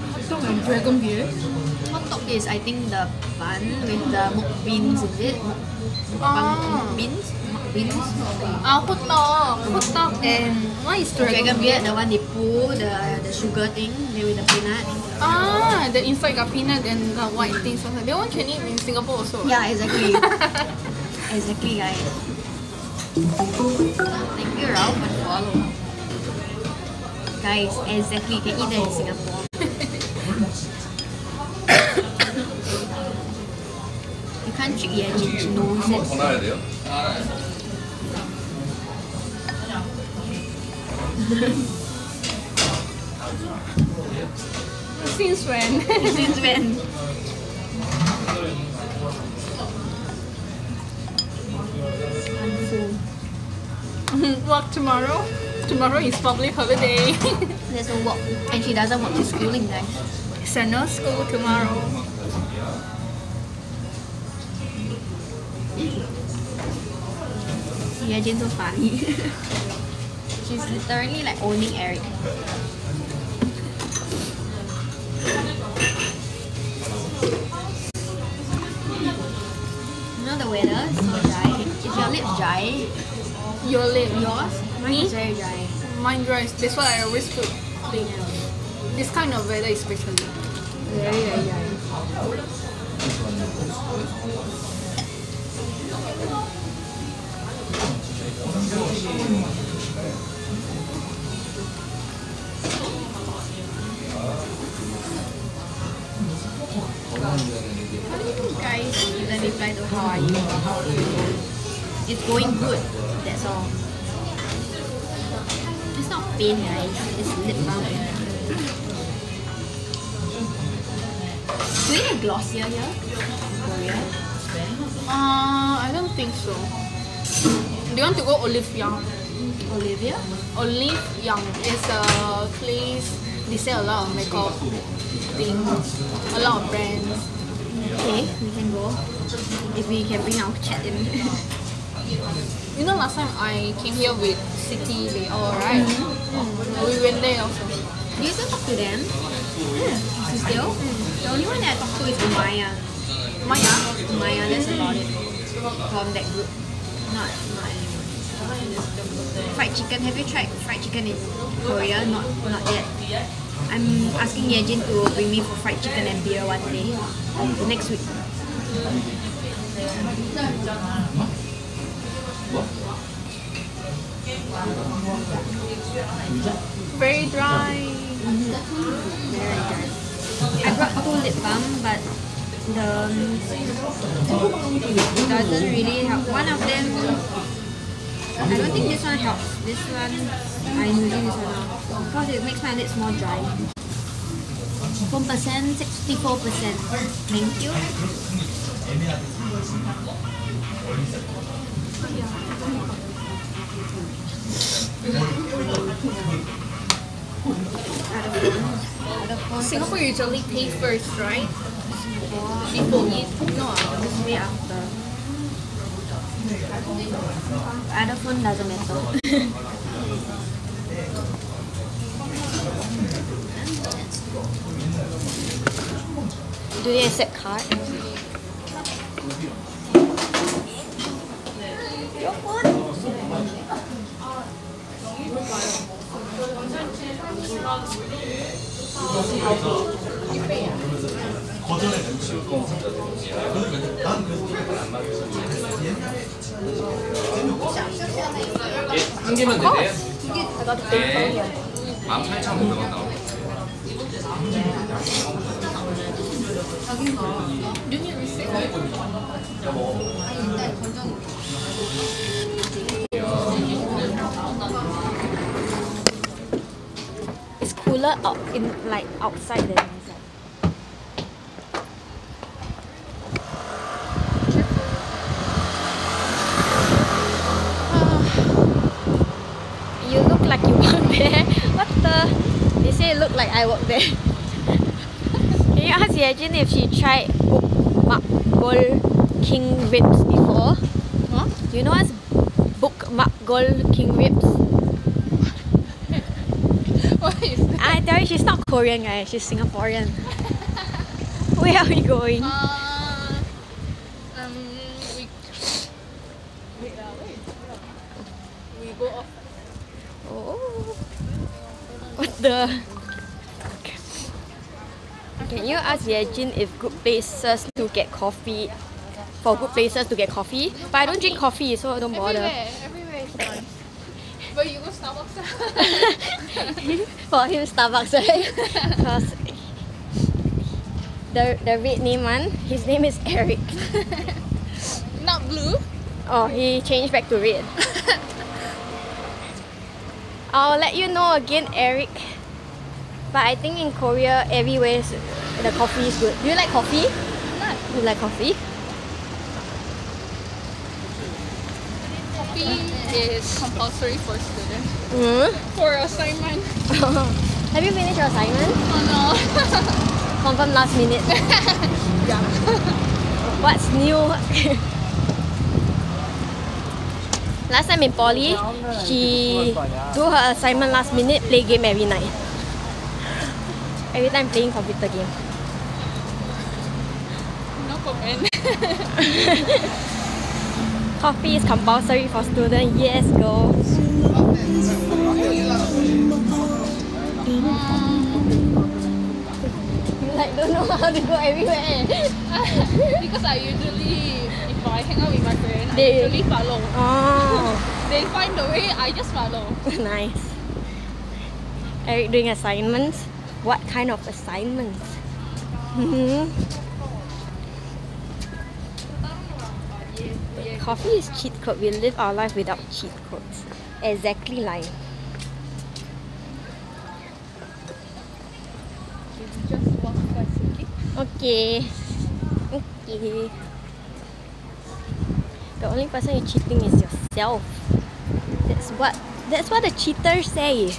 jajangmyeon? Hot dog is, I think, the bun with the muk beans, is it? Muk beans? Hot dog and what is jajangmyeon? The one they pull the sugar thing with the peanut. Ah, the inside got peanut and the white things. That one can eat in Singapore also. Yeah, exactly. Exactly, guys. Thank you, Ralph, for the follow. Guys, exactly, you can eat that in Singapore. You can't trick Yejin. No sense. Since when? Since when? I'm full. Walk tomorrow? Tomorrow is public holiday. There's no walk. And she doesn't want to schooling, guys. So no school tomorrow. Yeah, Jane's so funny. She's literally like owning Eric. You know the weather is so dry. Is your lips dry? Your lip? Yours? Mine is very dry. Mine dries. That's why I always put things. This kind of weather especially. Very dry. Guys, you can reply to how are you? It's going good, that's all. It's not pain, guys, it's lip balm. Do we have Glossier here? Korea? I don't think so. Do you want to go Olive Young? Olivia? Olive Young is a place they sell a lot of makeup things, a lot of brands. Okay, we can go if we can bring our chat in. You know, last time I came here with City Layout, right? We went there also. Do you still talk to them? You still? The only one that I talk to is Maya. Maya? Maya, that's about it. From that group. Not anymore. Fried chicken, have you tried fried chicken in Korea? Not yet. I'm asking Yejin to bring me for fried chicken and beer one day. Next week. Very dry. Very dry. I brought two lip balm, but it doesn't really help. One of them, I don't think this one helps. This one, I'm using this one now because it makes my lips more dry. 1%, 64%. Thank you. Singapore usually pay first, right? People eat? No, just pay after. Add a phone doesn't matter. Do they accept card? Your phone? 한 개만 되세요? 네. 18,000원 나왔다. Cooler out in like outside than inside. You look like you walk there. What the? They say it look like I walk there. Can you ask Yejin if she tried Bok-chon King Ribs before? Huh? Do you know what's Bok-chon King Ribs? I tell you, she's not Korean, guys. She's Singaporean. Where are we going? We go off. Oh, what the? Can you ask Yejin if good places to get coffee? For good places to get coffee, but I don't drink coffee, so don't bother. Everywhere is fun. But you go Starbucks. For him, Starbucks, right? Because the red name one, his name is Eric. Not blue. Oh, he changed back to red. I'll let you know again, Eric. But I think in Korea, everywhere the coffee is good. Do you like coffee? No. You like coffee? Coffee is compulsory for students. Mm-hmm. For assignment. Have you finished your assignment? Oh no. Confirm last minute. Yeah. What's new? Last time in poly, she do her assignment last minute, play game every night. Every time playing computer game. No comment. Coffee is compulsory for students. Yes, go. You like don't know how to go everywhere. Because I usually, if I hang out with my friends, I usually follow. Oh. They find the way, I just follow. Nice. Eric doing assignments. What kind of assignments? Mm-hmm. Coffee is cheat code. We live our life without cheat codes. Exactly like. Okay. Okay. The only person you're cheating is yourself. That's what the cheaters say.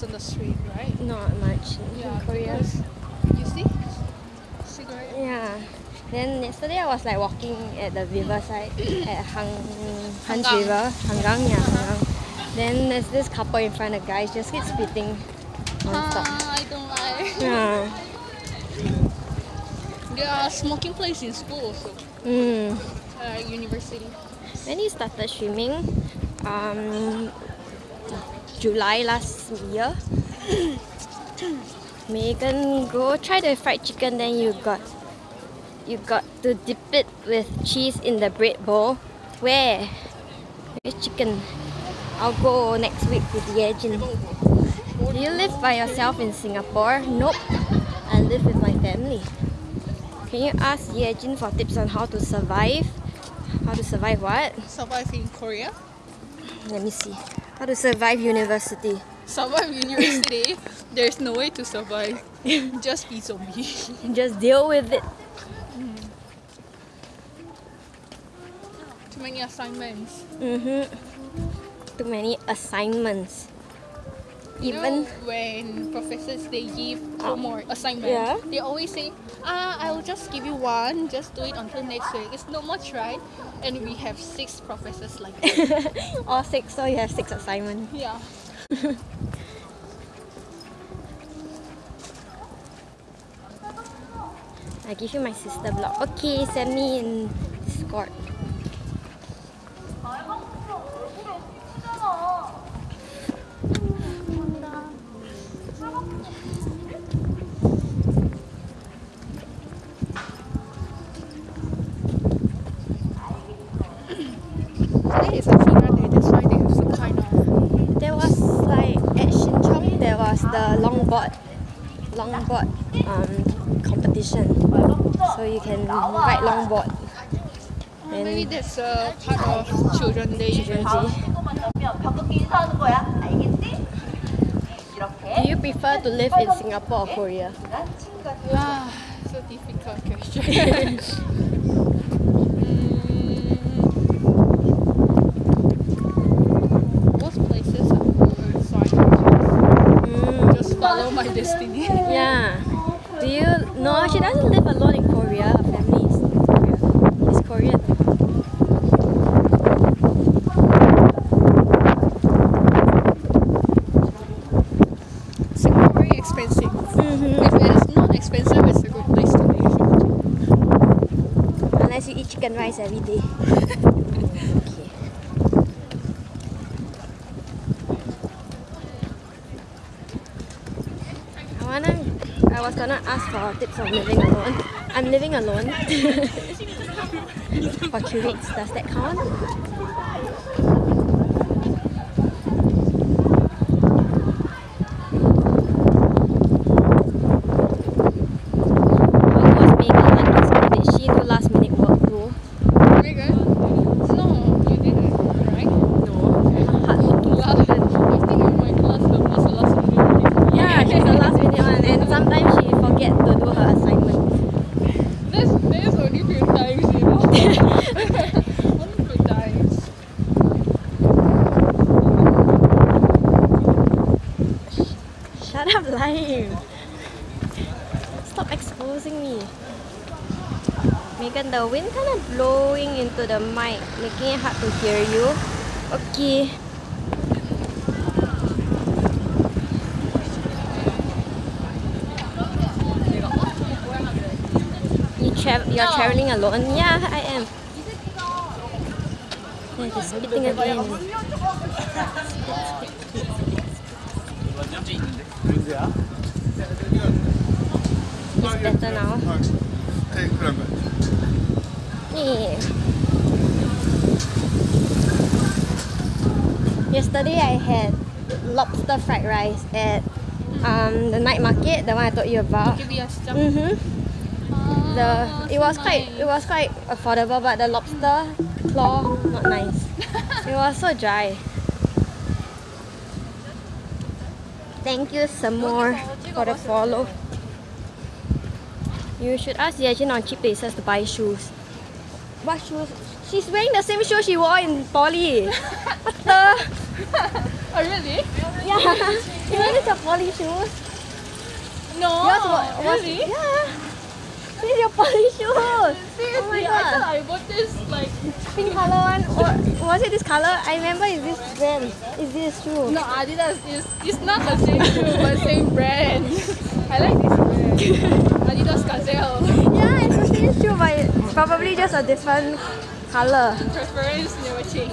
On the street, right? Not much. Yeah, in Korea. You see? Cigarette? Yeah. Then yesterday I was like walking at the riverside at Hangang River. Hangang, yeah. Uh-huh. Then there's this couple in front of guys just keep spitting non-stop. I don't like. Yeah. There are smoking places in school also. University. When he started streaming, July last year, Megan go try the fried chicken. Then you got to dip it with cheese in the bread bowl. Where's chicken? I'll go next week with Yejin. Do you live by yourself in Singapore? Nope, I live with my family. Can you ask Yejin for tips on how to survive? How to survive what? Survive in Korea? Let me see. How to survive university. Survive university? There's no way to survive. Just be zombie. Just deal with it. Too many assignments. Too many assignments. Even when professors they give homework assignment, they always say, I will just give you one, just do it until next week. It's not much, right? And we have 6 professors like that. All 6, so you have 6 assignments. Yeah. I give you my sister blog. Okay, send me in Discord. Longboard competition, so you can ride longboard. And maybe that's a part of Children's Day. Do you prefer to live in Singapore or Korea? So difficult question. Most places are good, so I can just follow my destiny. Do you know she doesn't live alone in Korea? Her family is in Korea. It's Korean. It's very expensive. If it's not expensive, it's a good place to live. Unless you eat chicken rice every day. Gonna ask for tips on living alone. I'm living alone for 2 weeks. Does that count? The wind kind of blowing into the mic, making it hard to hear you. Okay. You're traveling alone? Yeah, I am. They're just spitting again. It's better now. Yesterday I had lobster fried rice at the night market, the one I told you about. It was quite affordable, but the lobster claw not nice. It was so dry. Thank you some more for the follow. You should ask Yejin on cheap places to buy shoes. What shoes? She's wearing the same shoes she wore in poly. What the? Oh really? Yeah. You know this your poly shoes? No. Yours was, really? Yeah. This your Polly shoes! Seriously, oh my God. I thought I bought this like... pink color one, or was it this color? I remember it's this brand. Is this shoe? No, Adidas is... it's not the same shoe, but same brand. I like this brand. Adidas Gazelle. Yeah, it's the same shoe, but probably just a different color. Preference never change.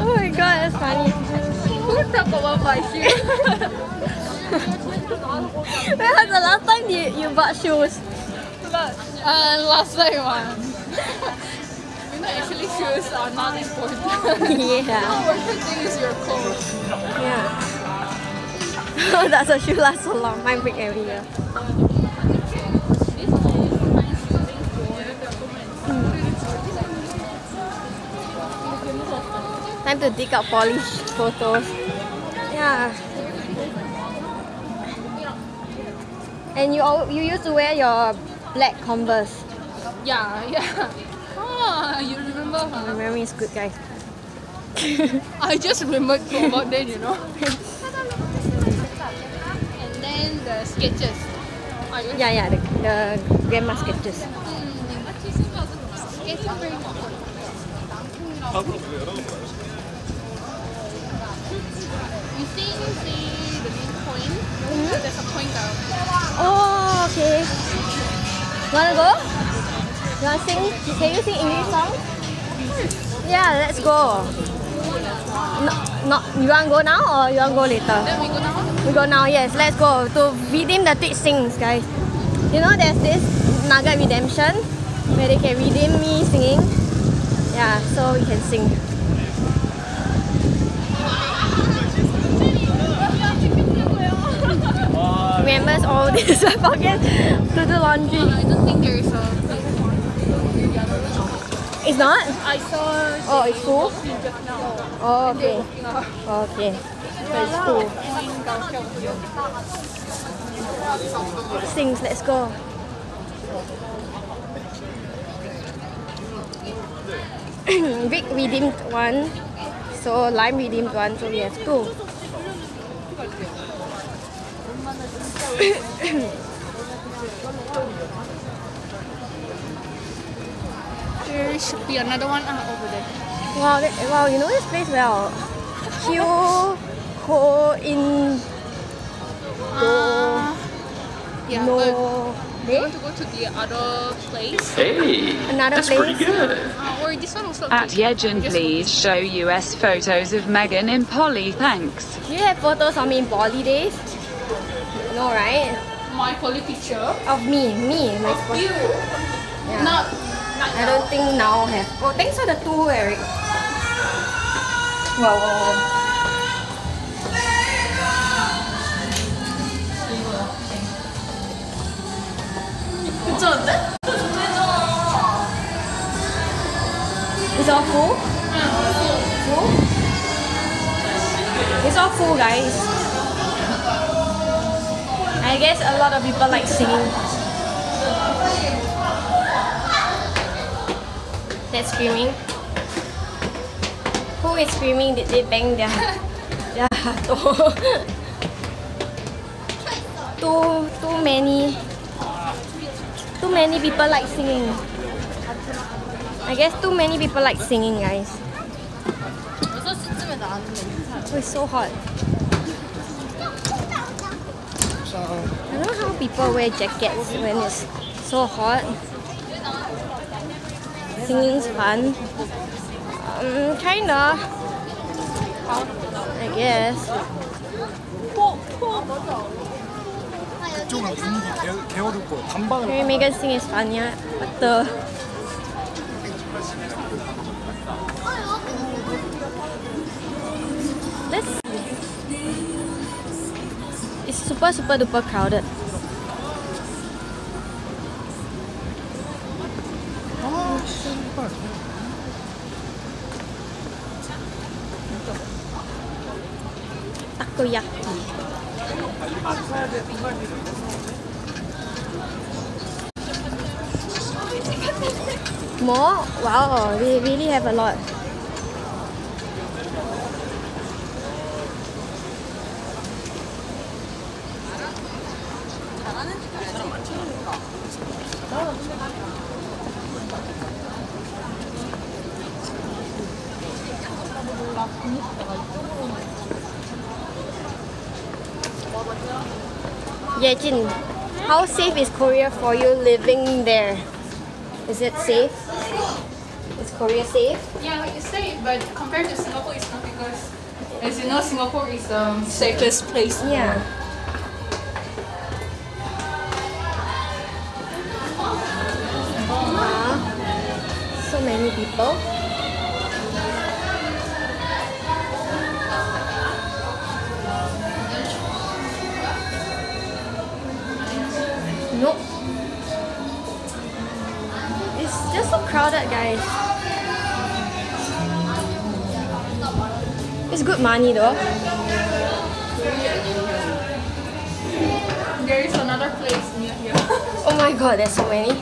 Oh my God, that's funny. Who talked about my shoes? When was the last time you bought shoes? Last time one. You know, actually shoes are not important. Yeah. The important thing is your coat. Yeah. Oh, that's a shoe lasts so long. Mine break every year. Time to dig up Polly's photos. Yeah. And you used to wear your black Converse. Yeah, yeah. Ah, you remember? Huh? Memory is good, guys. I just remembered about then, you know. And then the sketches. Yeah, yeah, the grandma sketches. You see the big coin? Mm-hmm. There's a coin down. Oh, okay. Wanna go? You wanna sing? Can you sing English song? Yeah, let's go. No, you wanna go now or you wanna go later? Then we go now? We go now, yes. Let's go to redeem the Twitch sings, guys. You know there's this Naga Redemption where they can redeem me singing. Yeah, so we can sing. Remembers all this. I forget to do laundry. Oh, I don't think there is a place. It's not? I saw. Oh, it's full? Oh, okay. Okay. So it's full. Sings, let's go. Vic redeemed one, so Lime redeemed one, so we have two. There should be another one over there. Wow, wow, you know this place well. Yeah, no. We want to go to the other place. Hey, another that's place. Pretty good. Or this one also. At Yejin, please show US photos of Megan in Poly, thanks. Do you have photos of me in Poly days? No, right? My Poly picture? Of me. My of you? Yeah. Not I don't think now have. Oh, thanks for the tour, Eric. Wow. It's all full? Full? It's all full, guys. I guess a lot of people like singing. That's screaming. Who is screaming? Did they bang their door? Too many. Too many people like singing. I guess too many people like singing, guys. Oh, it's so hot. I don't know how people wear jackets when it's so hot. Singing's fun. Kinda. I guess. Harry Megan sing is funny, but the let's see. It's super duper crowded. Takoyaki. More? Wow, we really have a lot. Yejin, how safe is Korea for you living there? Is it safe? Is Korea safe? Yeah, it's safe, but compared to Singapore, it's not, because as you know, Singapore is the safest place. Yeah. So many people. Nope. It's just so crowded, guys. It's good money though. There is another place near here. Oh my god, there's so many.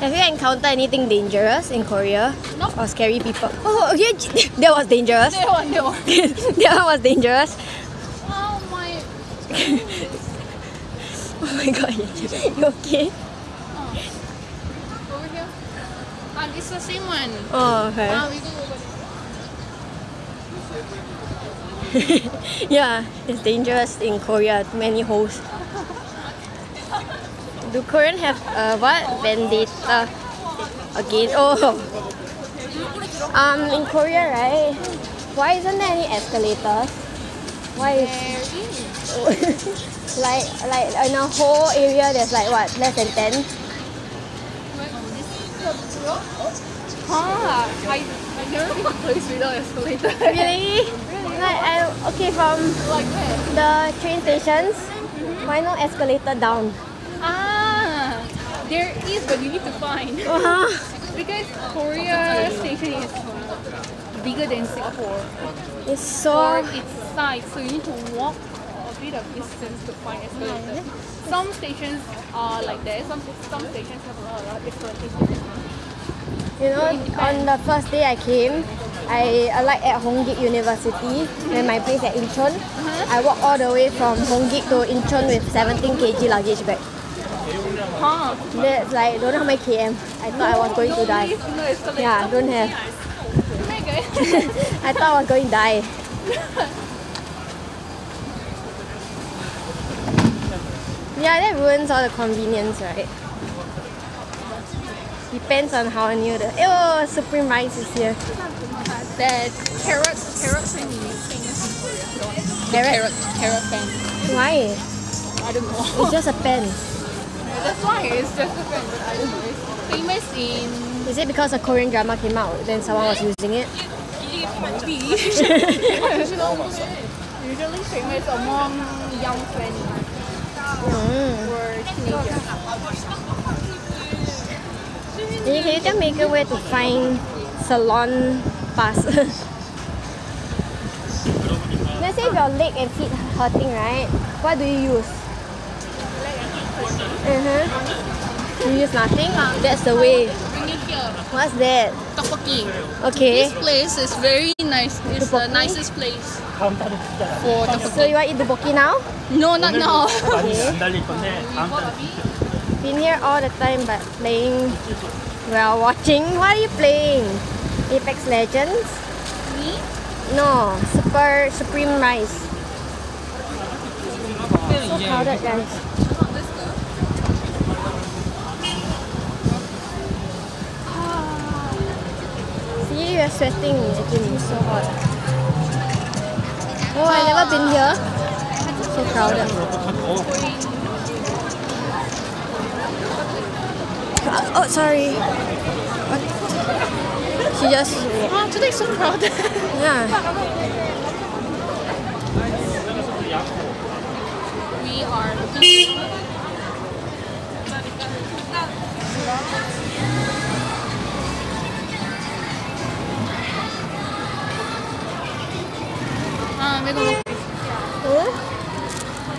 Have you encountered anything dangerous in Korea? No. Or scary people? Oh, okay. That was dangerous. That one. That one was dangerous. Oh my. Oh my god. You okay? Oh. Over here. Ah, this is the same one. Oh, okay. Ah, we go over. Yeah, it's dangerous in Korea. Many holes. Do Koreans have what? Vendetta again? Oh, in Korea, right? Why isn't there any escalators? Why is like in a whole area there's like what, less than 10? Huh? I never been to a place without escalators. Really? Like okay, from the train stations, why no escalator down? There is, but you need to find. Because Korea station is bigger than Singapore. It's so... or its size, so you need to walk a bit of distance to find escalators. Some stations are like that, some stations have a lot of escalators. You know, on the first day I came, I like at Hongik University, and my place at Incheon. I walked all the way from Hongik to Incheon with 17 kg luggage bag. Huh. That's like, don't know how many km. I thought I was going to die. Yeah, don't have. I thought I was going to die. Yeah, that ruins all the convenience, right? Depends on how new the... Oh, supreme rice is here. That carrot thing is carrot pen. Why? I don't know. It's just a pen. That's why it's just a pen, but I don't know. It's famous in... Is it because a Korean drama came out, then someone was using it? Maybe. Usually famous among young friends or teenagers. Can you tell Maker where to find salon pass? Let's say if your leg and feet hurting, right? What do you use? You use nothing? That's the way. What's that? Tteokbokki. Okay. This place is very nice. It's the nicest place for tteokbokki. So you want to eat tteokbokki now? No, not now. Okay. Been here all the time but playing... Well, watching. What are you playing? Apex Legends? Me? No. Supreme Rise. So crowded, guys. You are sweating, it's so hot. Oh, I've never been here. So crowded. Oh, sorry. What? She just... Oh, today is so crowded. Yeah. We are...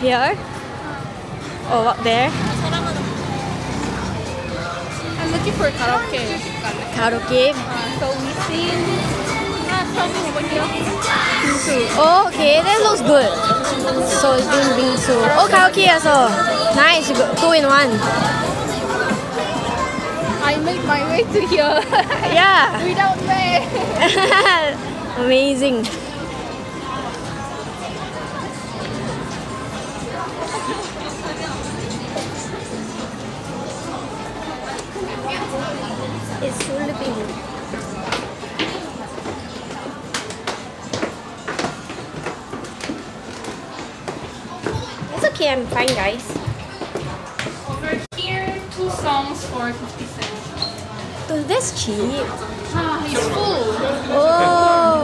Here? Oh, up there? I'm looking for karaoke. Karaoke? So we sing Bingsu. Oh, okay, that looks good. So it's doing bingsu. Oh, karaoke also. Nice, you got 2 in 1. I made my way to here. Yeah. Without way. Amazing. It's Seolbing. Okay, I'm fine, guys. Over here, 2 songs for 50 cents. Oh, that's cheap. Ah, it's full. Oh. Wow.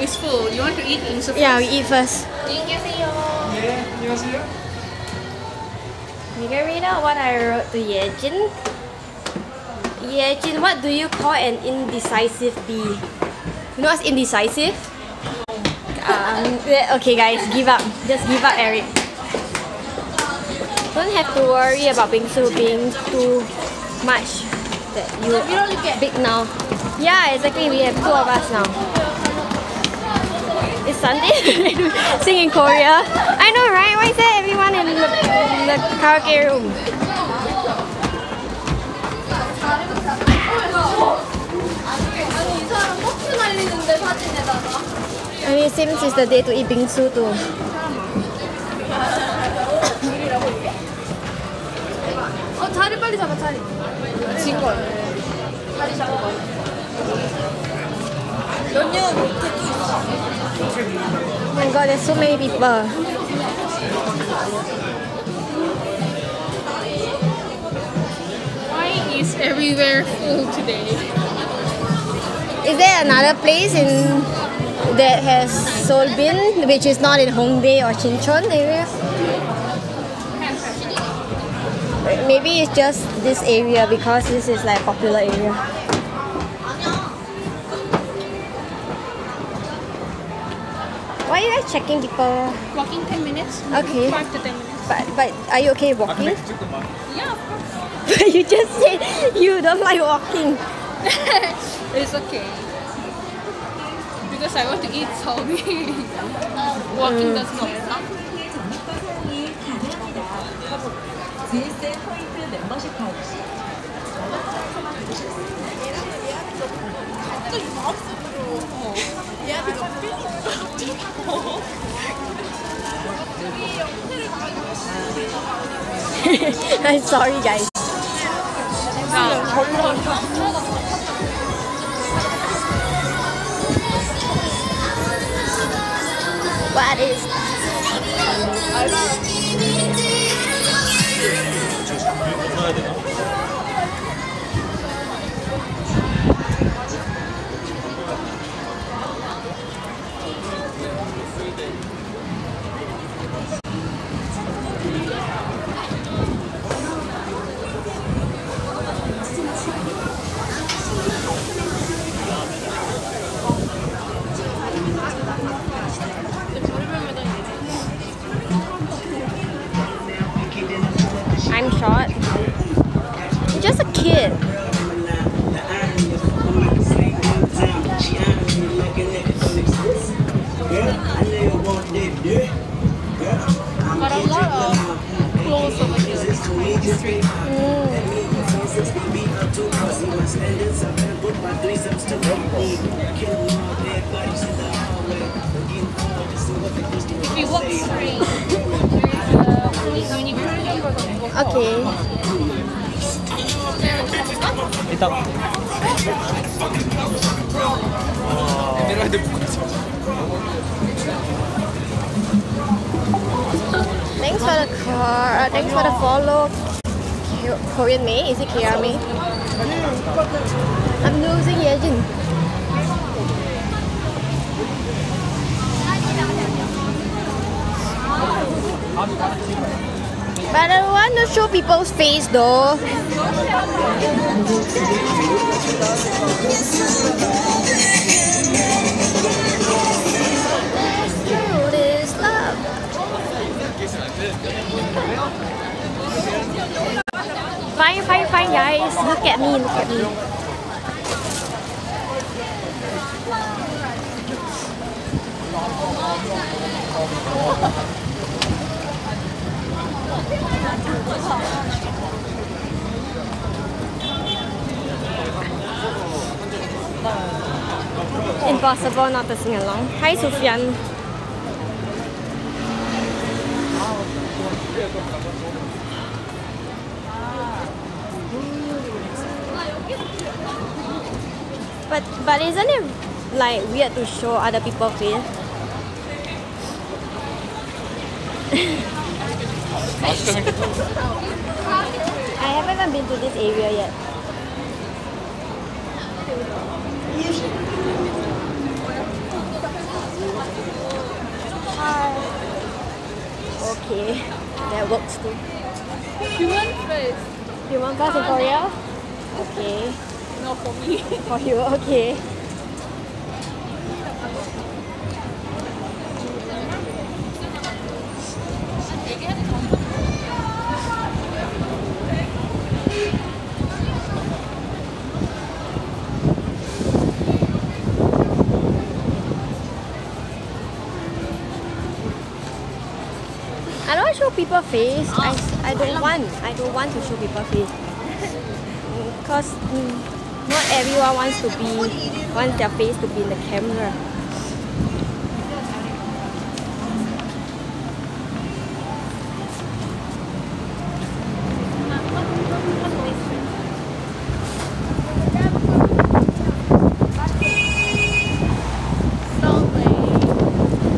It's full. You want to eat in surprise? Yeah, we eat first. You can read out what I wrote to Yejin. Yejin, what do you call an indecisive bee? You know what's indecisive? No. Okay guys, give up. Just give up, Eric. Don't have to worry about bingsu being too much. That you are big now. Yeah, exactly. We have 2 of us now. It's Sunday. Sing in Korea. I know, right? Why is that everyone in the karaoke room? I mean, it seems it's the day to eat bingsu too. Oh my god, there's so many people. Is everywhere full today. Is there another place in that has Seolbing, which is not in Hongdae or Shinchon area? Maybe it's just this area because this is like a popular area. Why are you guys checking people? Walking 10 minutes. Okay. 5 to 10 minutes. But are you okay walking? Yeah, of course. But you just said you don't like walking. It's okay. Because I want to eat Seolbing. Walking does not help. I'm sorry, guys. What is I'm short. I'm just a kid. But a lot of clothes over here in the street. If you walk straight, okay. It's up. Thanks for the car. Thanks for the follow. Korean May? Is it Korean May? I'm losing Yejin. But I want to show people's face though. This love. Fine, guys. Look at me. Impossible not to sing along. Hi, Sufyan. But isn't it like weird to show other people face? I haven't even been to this area yet. Okay, that works too. Human first in Korea? Okay. No, for me. For you, okay. I don't show people face. I don't want to show people face. Cause not everyone wants their face to be in the camera.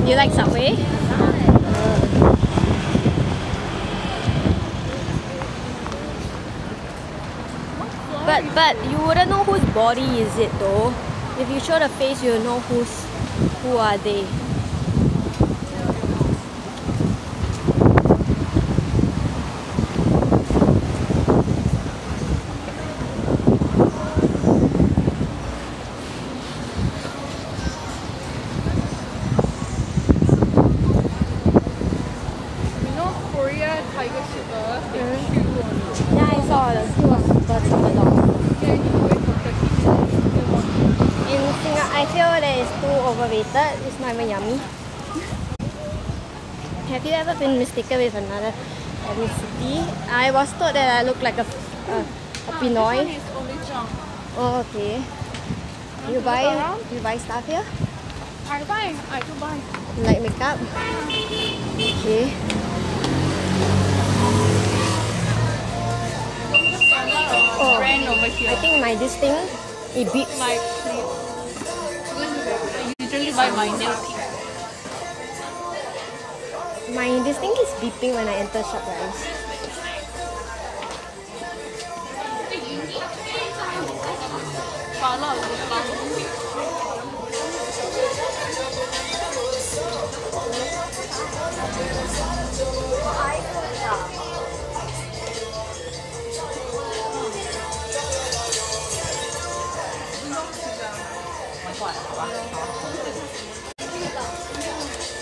Do you like Subway? But you wouldn't know whose body is it though. If you show the face, you'll know who are they. It's not even yummy. Have you ever been mistaken with another ethnicity? I was told that I look like a Pinoy. This one is Olive Young. Oh, okay. You buy stuff here? I do buy. You like makeup? Okay. Oh, over here. I think my this thing, it beeps. By my nail. My this thing is beeping when I enter shop, guys.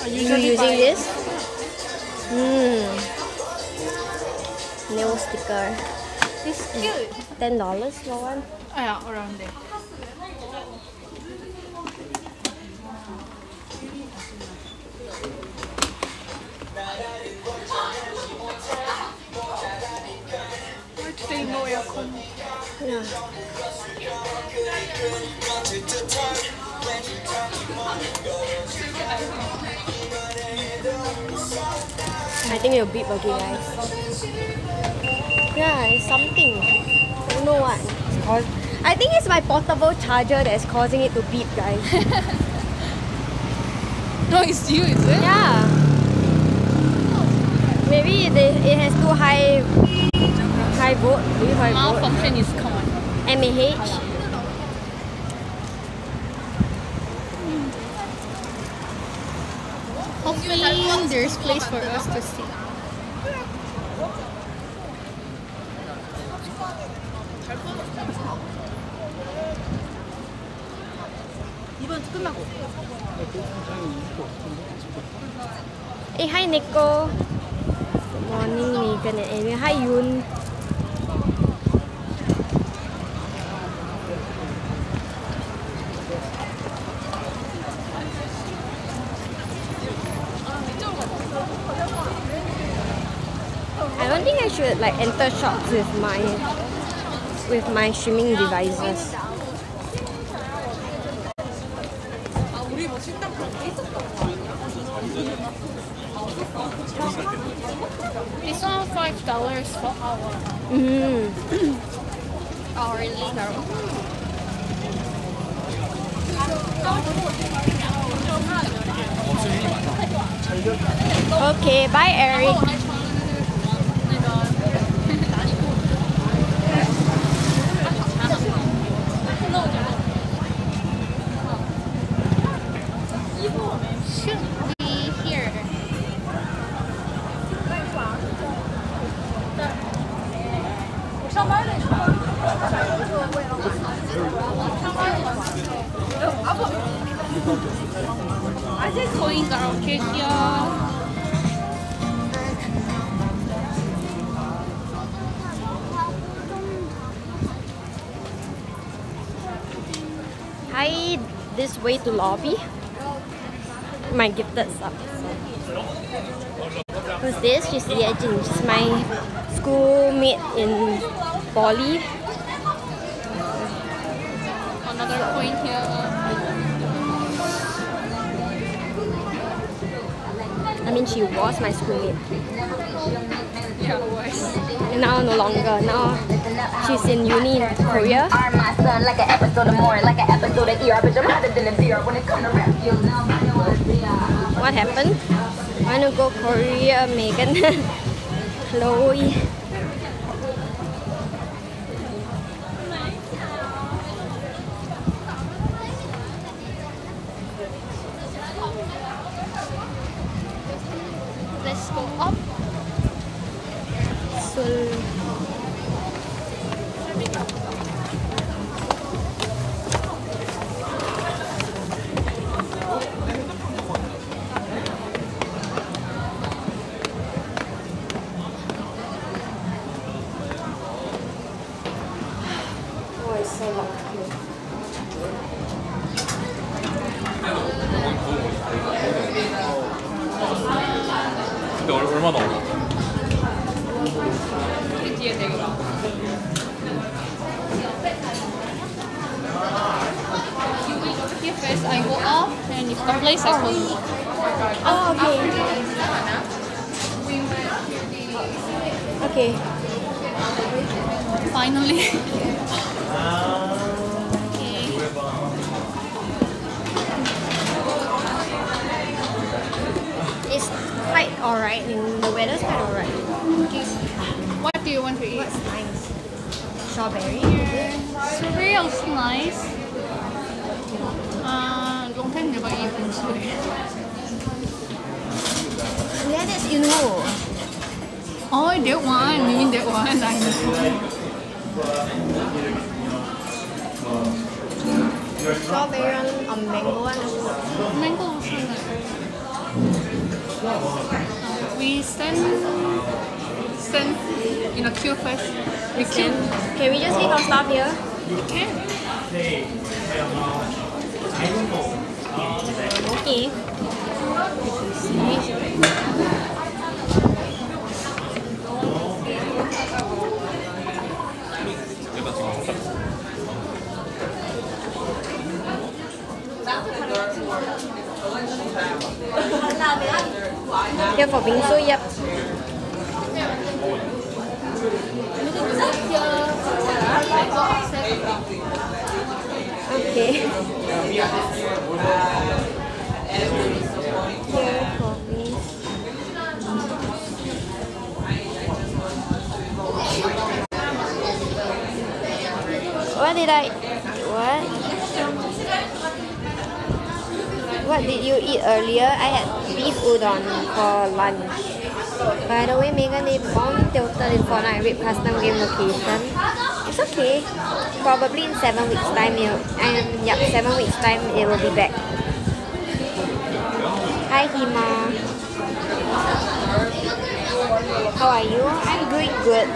Are you using this? Nail sticker. This is cute. $10 for one? Yeah, around there. Why do they know your comment? Yeah. I think it'll beep again, guys. Yeah, it's something. I don't know what it's caused. I think it's my portable charger that's causing it to beep, guys. No, it's you, is it? Yeah. Maybe it has too high volt. Malfunction is common. MAH. Hopefully there's place for us to sit. Hey, hi Nico. Good morning, Megan and Amy. Hi Yoon. should like enter shops with my streaming devices. It's only $5 for hour. Hourly. Okay, bye Eric. Should be here. I think coins are okay here. Hi, this way to lobby. My gifted sub. Who's this? She's Yejin. She's my schoolmate in poly. Another point here. I mean, she was my schoolmate. Yeah, was. And now no longer. Now she's in uni in Korea. Like an episode of more, like an episode of ER, but you're hotter than a beer when it comes to rap. What happened? I want to go Korea, Megan. Chloe. Let's go up. So. Here for bingsu, yep. Okay. Here for bingsu. What did I... What? What did you eat earlier? I had beef udon for lunch. By the way, Megan, they bombed Tilted in Fortnite raid custom game location. It's okay. Probably in 7 weeks time, yep, 7 weeks time it will be back. Hi Hima. How are you? I'm doing good.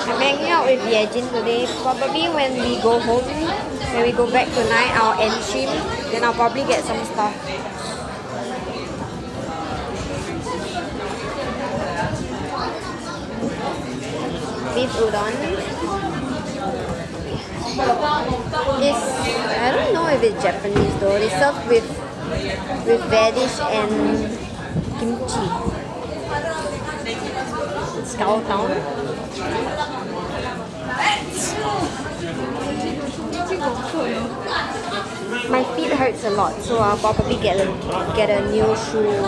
I'm hanging out with Yejin today. Probably when we go home, when we go back tonight, I'll end stream. Then I'll probably get some stuff. beef udon is, I don't know if it's Japanese though. It's served with radish and kimchi. It's Gaotown. My feet hurts a lot, so I'll probably get a new shoe.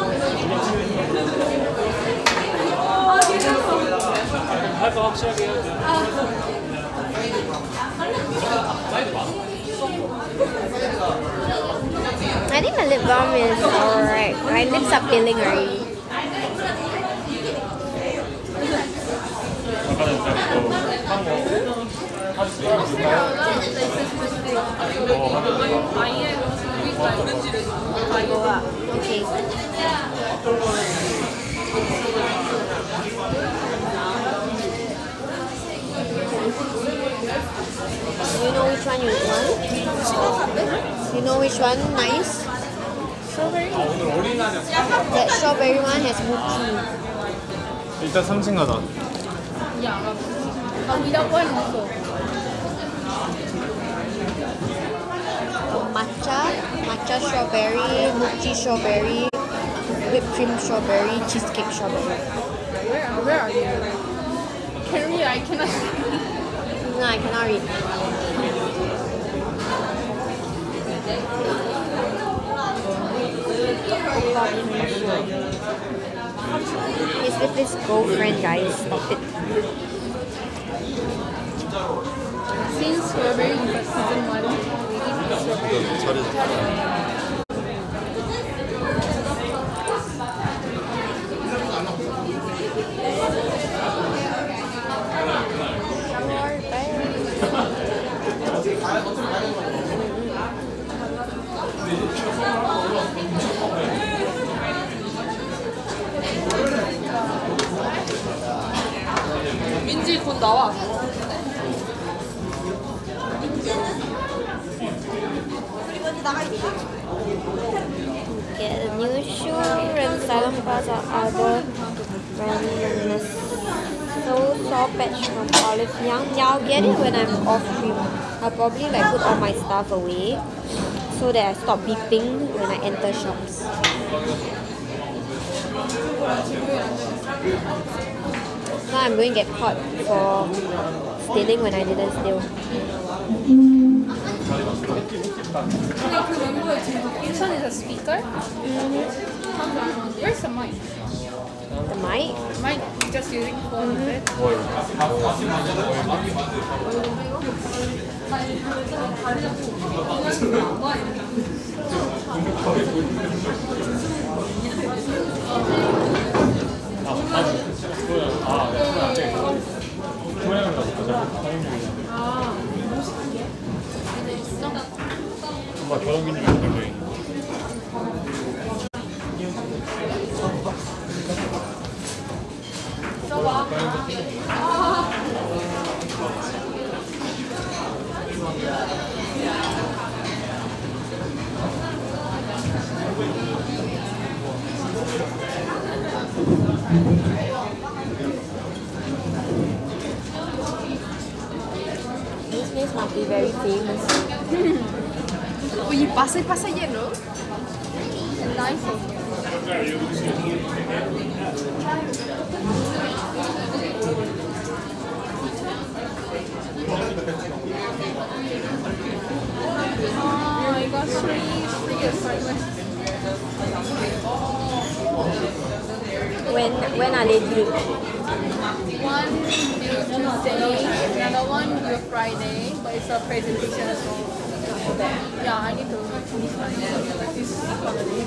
I think the lip balm is alright. My lips are peeling already. Okay. You know which one you want? You know which one? Nice? Strawberry? That strawberry one has mochi. 일단 상징하다. Yeah. Without one also. Matcha strawberry, mochi strawberry, whipped cream strawberry, cheesecake strawberry. Where are you? Carrie, I cannot. No, I cannot read. He's with his girlfriend, guys. Stop it. Since we're very in the season 1, get a new shoe and silent bars are other randomness. So saw patch from Olive Young. Yeah, I'll get it when I'm off stream. I'll probably like put all my stuff away so that I stop beeping when I enter shops. Now I'm going to get caught for stealing when I didn't steal. This one is a speaker. Where's the mic? The mic? The mic just using phone with it. This place must be very famous. Oh, you pasa yellow? Nice of you. Oh, I got three assignments. When are they due? One due Tuesday, another one due Friday, but it's a presentation as well. Yeah, I need to finish my this holiday.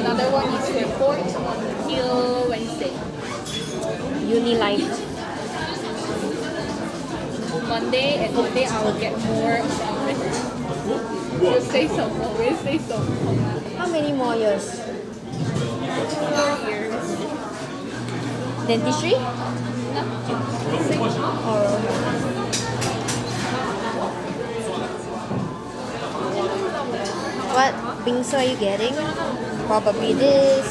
Another one is report till Wednesday. Uni life. Monday and Monday I will get more assignments. You'll say so, always say so. How many more years? 4 years. Dentistry? No. Or what bingsu are you getting? Probably this.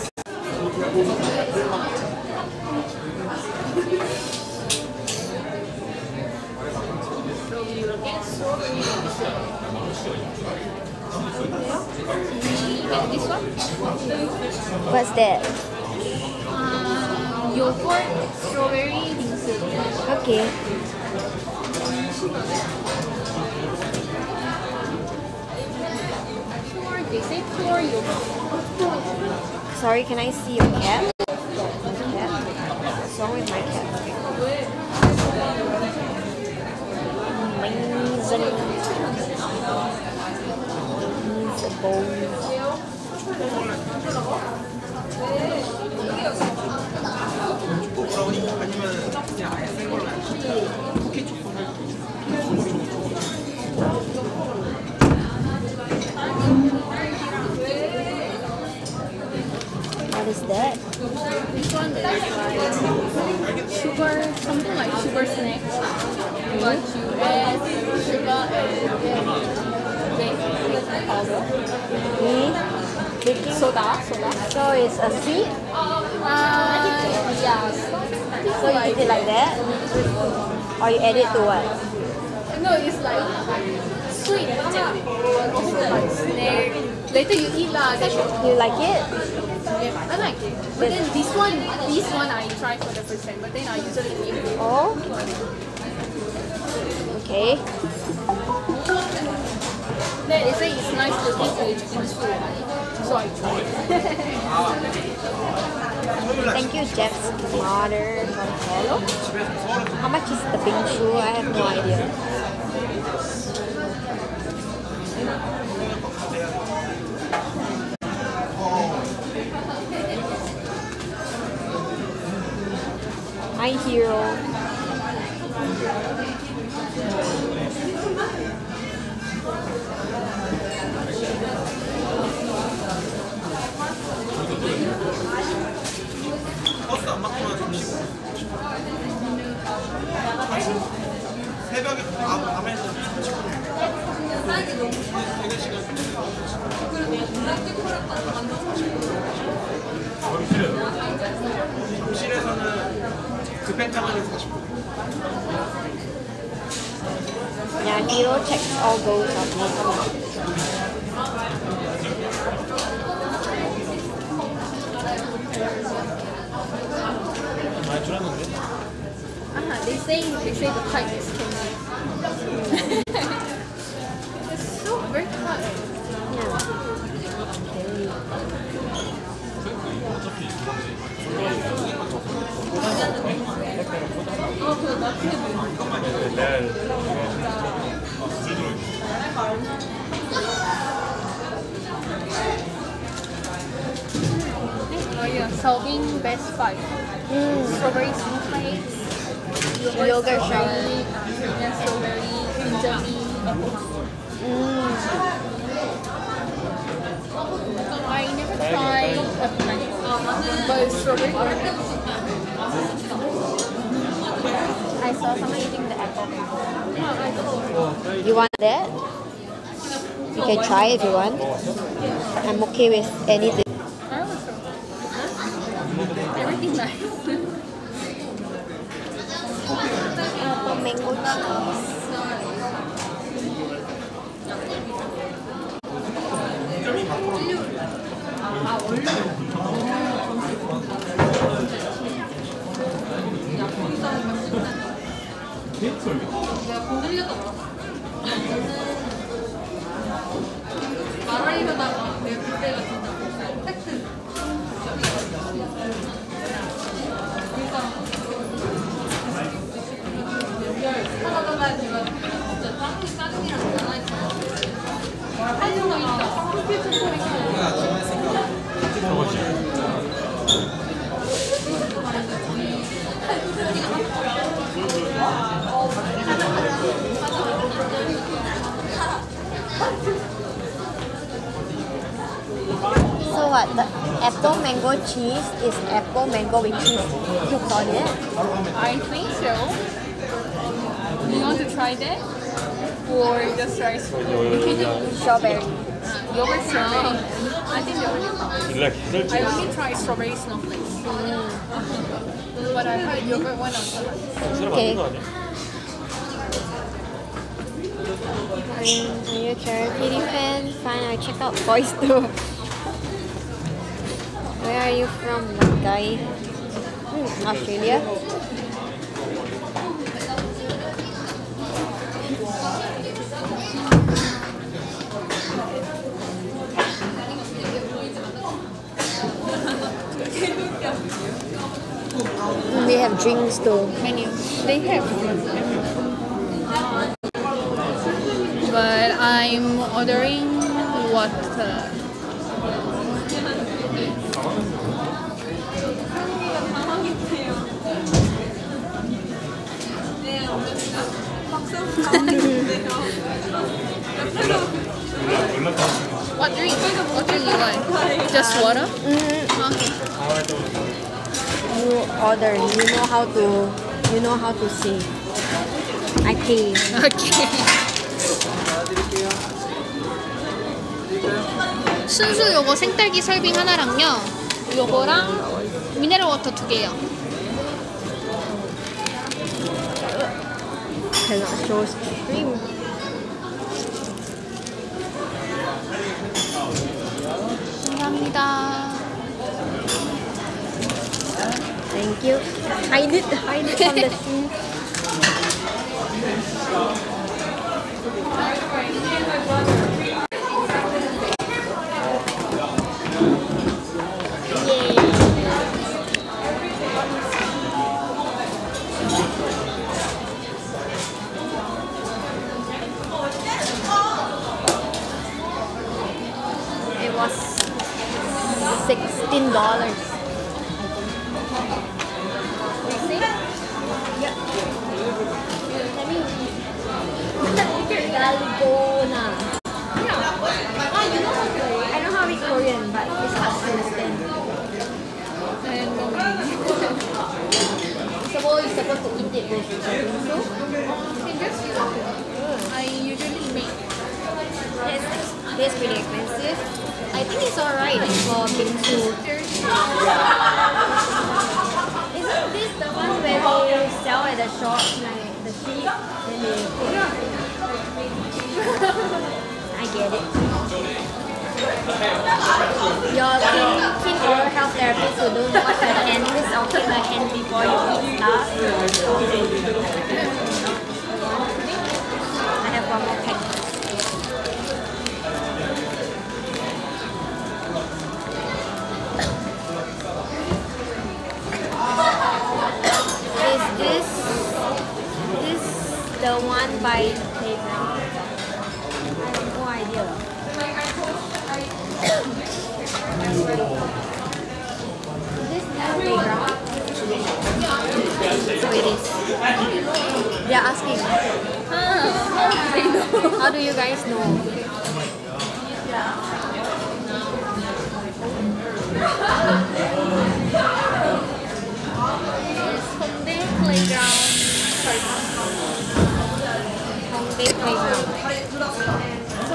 Like this one? What's that? Yogurt, strawberry, bingsu. Okay. Pure, they say pure yogurt. Sorry, can I see your cap? What's wrong with my cap? What is that? This one is like sugar, something like sugar snack. But you add sugar and baking powder. Baking soda. So it's a sweet? Yeah. So you eat it like that? Or you add it to what? No, it's like sweet. Also like snack. Later you eat lah. You like it? Yeah, I like it. But then this one I tried for the first time, but then I usually eat it. Oh? Okay. Then they say it's nice to eat with Japanese food. So I tried it. Thank you, Jeff's mother. Hello? How much is the bingsu? I have no idea. My hero. Yeah, hero checks all those up. They say the kite is killing. It's so very hot. Oh yeah, Seolbing best 5. Strawberry snowflakes, yogurt shiny, and strawberry jelly. I never tried a but strawberry I saw someone eating the apple. You want that? You can try if you want. I'm okay with anything. Everything nice. Mango cheese. So what, the apple mango cheese is apple mango with cheese cooked on it? I think so. You want to try that? Or just try strawberry? Yogurt strawberry. I think yogurt. I only tried strawberry snowflakes. But I heard yogurt one of them. Okay. I'm a Petit Di Fran. Fine, I'll check out boys too. Where are you from, that guy? Australia? They have drinks though. Menu. They have. But I'm ordering water. What drink? What drink you like? Just water? Okay. You order, you know how to say. I pay. Okay. 순수 요거 생딸기 설빙 하나랑요. 요거랑 미네랄 워터 2개요. Cannot show stream. 감사합니다. Thank you. Hide it from the sea. Yay. It was $16. It's pretty expensive. I think it's alright for bingsu. Isn't this the one where they sell at the shop, like the sheep, then they I get it. Your health therapist will do wash your hand. Please don't take my hand before you eat stuff. I have one more pack. The one by the playground. I have no idea. This is the playground. So it is. They are asking. How do you guys know? This is Sunday playground. So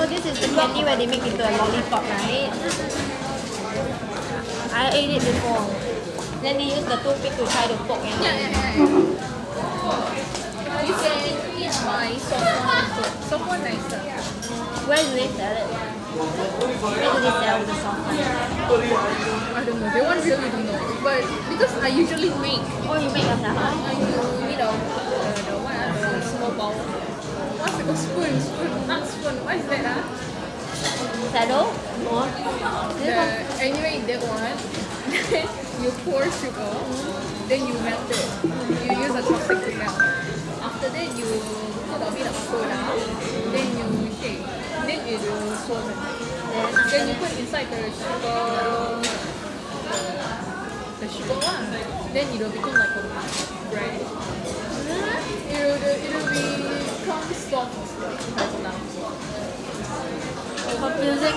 this is the candy where they make into a lollipop, right? I ate it before. Then they use the toothpick to try to poke it. You can eat my soft one nicer. Where do they sell it? Where do they sell the soft one? I don't know. They want really don't know. But because I usually make. Oh, you make yourself? I do. You know, the one I small bowl. What's like a spoon, not spoon, what is that? Saddle? More? Anyway, that one, you pour sugar, then you melt it. You use a chopstick to melt. After that, you put a bit of soda, then you shake, then you do swirl. Then you put inside the sugar one, then it will become like a bread. It will be... Stop. Pop music.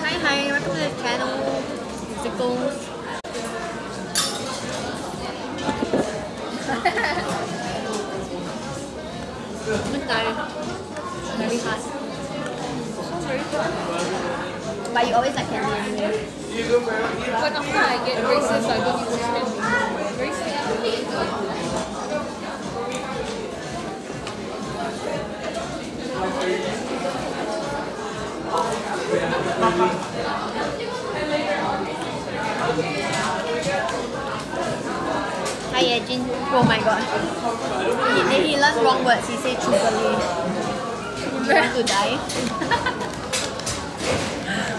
Hi, welcome to the channel. Musicals. Good time. Very fast. So very fun. But you always like candy anyway. But after I get braces, I don't use candy. Very sweet. Thank you. wrong words, he said chugali. You want to die?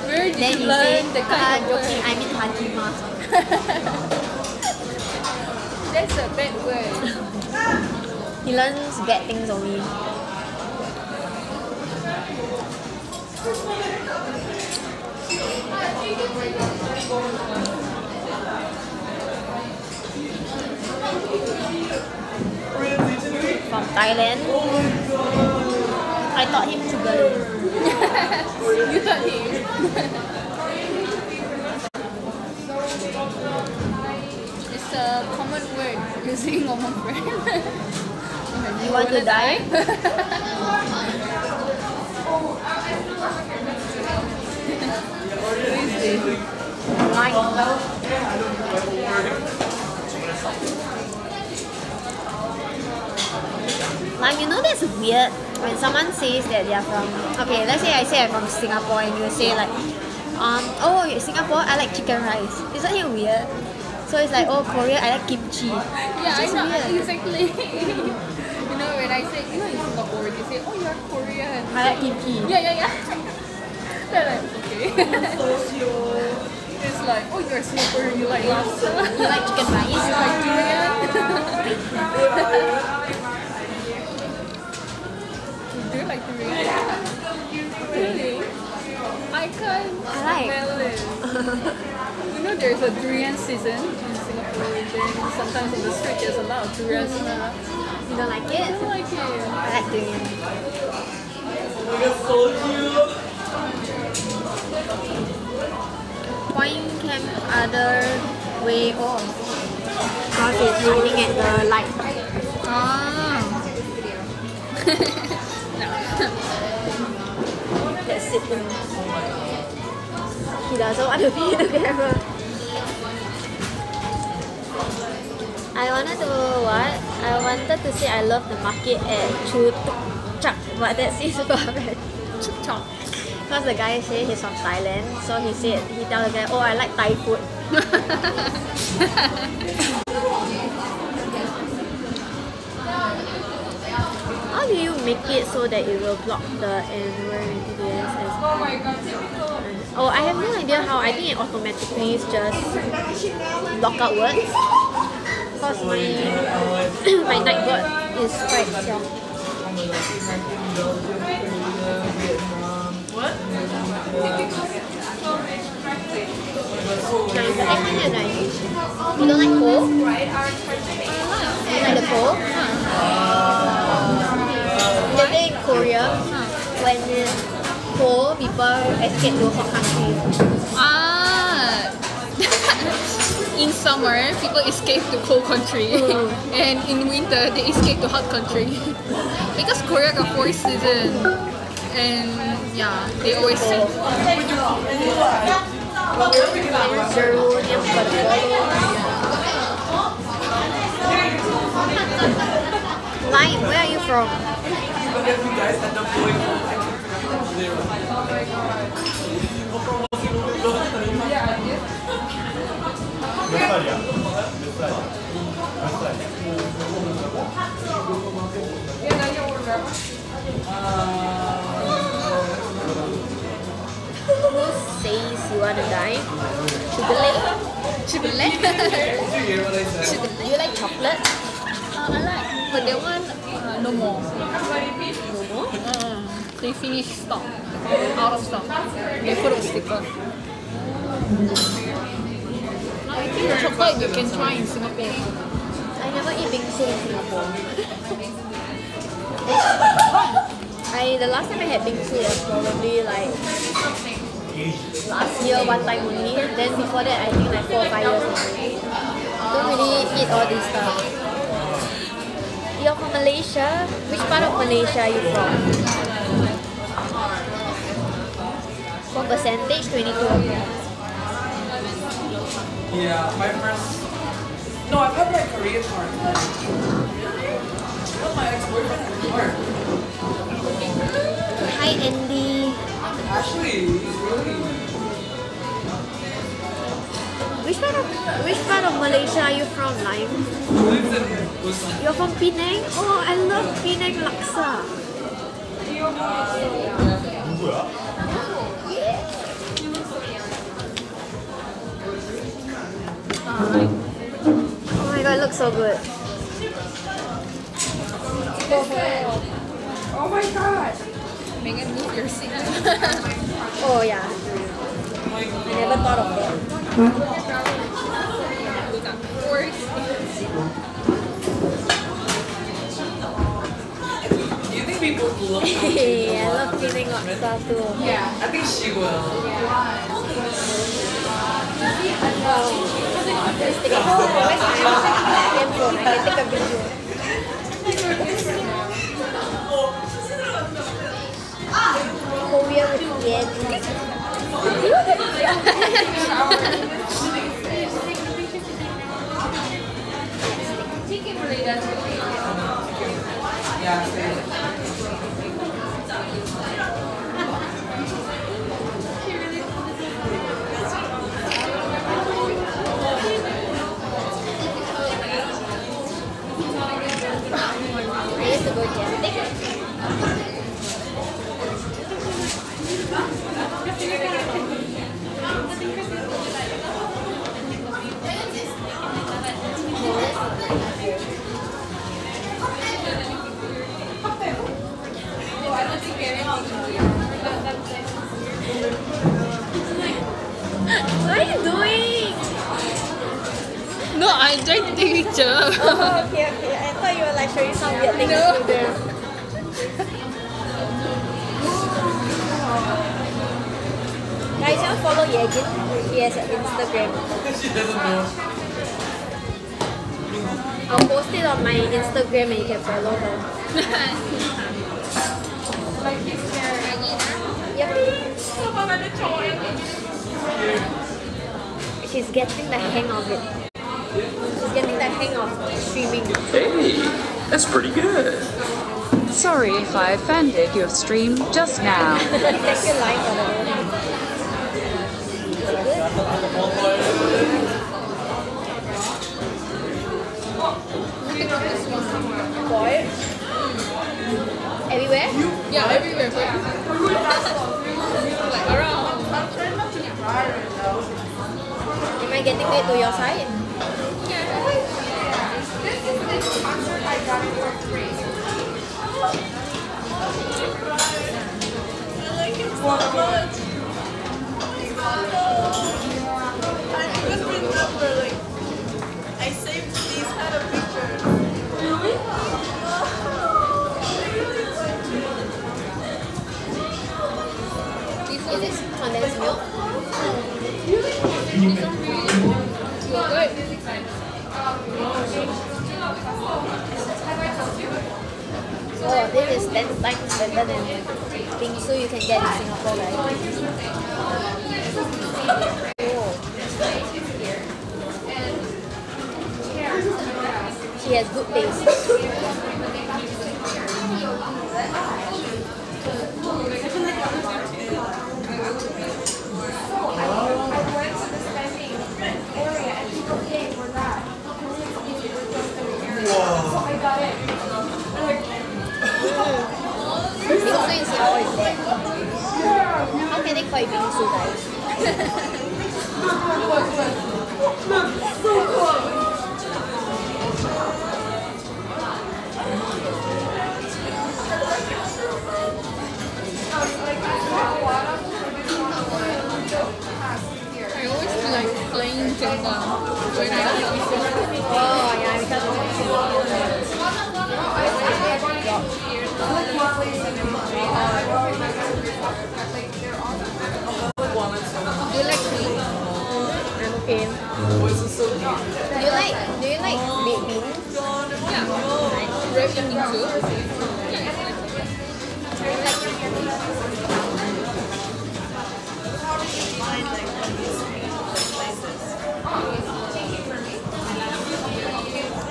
Where did then you learn said, the kind of word? I mean hajima. That's a bad word. He learns bad things only. From Thailand, I taught him to go. You taught him. It's a common word using on my friend. You want to die? Like, you know, that's weird when someone says that they are from, okay, let's say I say I'm from Singapore and you say like, oh, Singapore, I like chicken rice. Isn't it weird? So it's like, oh, Korea, I like kimchi. Yeah, I know, weird. Exactly. You know, when I say, you know, in Singapore, they say, oh, you're Korean. I like kimchi. Yeah, yeah, yeah. They're like, okay. It's like, oh, you're Singaporean, you like laksa. You like chicken rice. You like durian. Do you like durian? Really? I can't smell it. You know there's a durian season in Singapore. Then sometimes on the street there's a lot of durian smell. You don't like it? I don't like it. I like durian. You're so cute. Point camp other way off because it's shining at the light. Ah. No. That's it. He doesn't want to be in the camera. I wanted to say I love the market at Chukchak, but that's his favorite. Chukchak. Because the guy said he's from Thailand, so he said, he tells the guy, oh, I like Thai food. How do you make it so that it will block the NVDS as well? Oh, I have no idea how. I think it automatically just block out words. Because my nightbot is quite strong. What? You don't like pole? You like the pole? The day in Korea, when poor people escape to hot country. Ah! In summer, people escape to cold country. And in winter, they escape to hot country. Because Korea got 4 seasons. And yeah, they always sing. Like, where are you from? Says you want to die. Chocolate? Do you like chocolate? I like, but that one no more. No more? They finish stock. Out of stock. They put a sticker. I think the chocolate you can try in Singapore. I never eat bingsu in Singapore. The last time I had bingsu was probably like last year, one time only. Then before that, I think like 4 or 5 years only. Don't really eat all this stuff. You're from Malaysia? Which part of Malaysia are you from? For percentage, 22. Yeah, my first... No, I've had my Korean part. Well, my ex-boyfriend had part. Hi Andy. Ashley, really? Which part of Malaysia are you from, Lime? You're from Penang? Oh, I love Penang laksa. Oh my god, it looks so good. Oh my god! Megan, move your seat. Oh yeah. I never thought of that. Do you think people love Penang? I love Penang laksa too. Yeah, I think she will. I can take a video. Korea with Yejin. I used to go there. What are you doing? No, I tried to take a picture. Oh, okay, okay. I thought you were like showing some weird things to them. Guys, you want to follow Yejin? He has an Instagram. She doesn't know. I'll post it on my Instagram and you can follow her. She's getting the hang of it. She's getting the hang of streaming. Hey, that's pretty good. Sorry if I offended your stream just now. Take your life on it. Everywhere? Yeah, everywhere. Around. I'm trying not to get tired. Am I getting it to your side? Yeah. This is the concert I got for free. I like it so much. I just remember, like, I saved these kind of pictures. Really? Is this condensed milk? Oh, this is 10 times better than bingsu you can get in Singapore, right? Oh. She has good taste. Bingsu is how is that? How can they call it bingsu, guys? I always feel like playing Zelda when I play bingsu. Oh yeah, because of bingsu. Do you like baked beans? Yeah. Wrapped in bingsu? Yeah, I like it. How do you find like places?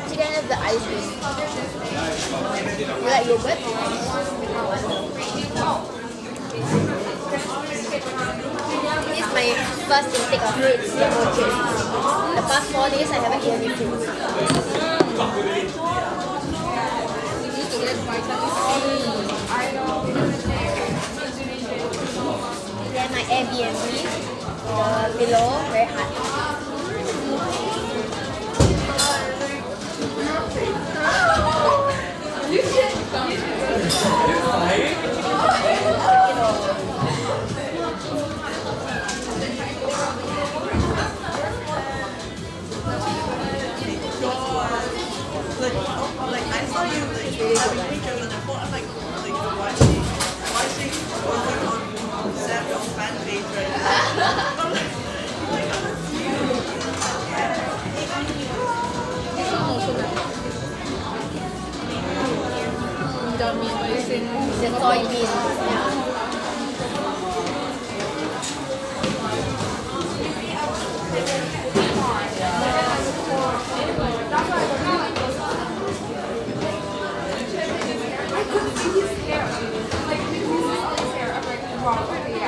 She can have the ice cream. You like yogurt? This is my first intake of red. the past 4 days I haven't eaten anything. You need to get vitamin C. I know. Then my Airbnb, the pillow, very hard. You should. The soybean, I couldn't see his hair. Like, he was on his hair. I'm like, wow, what are you?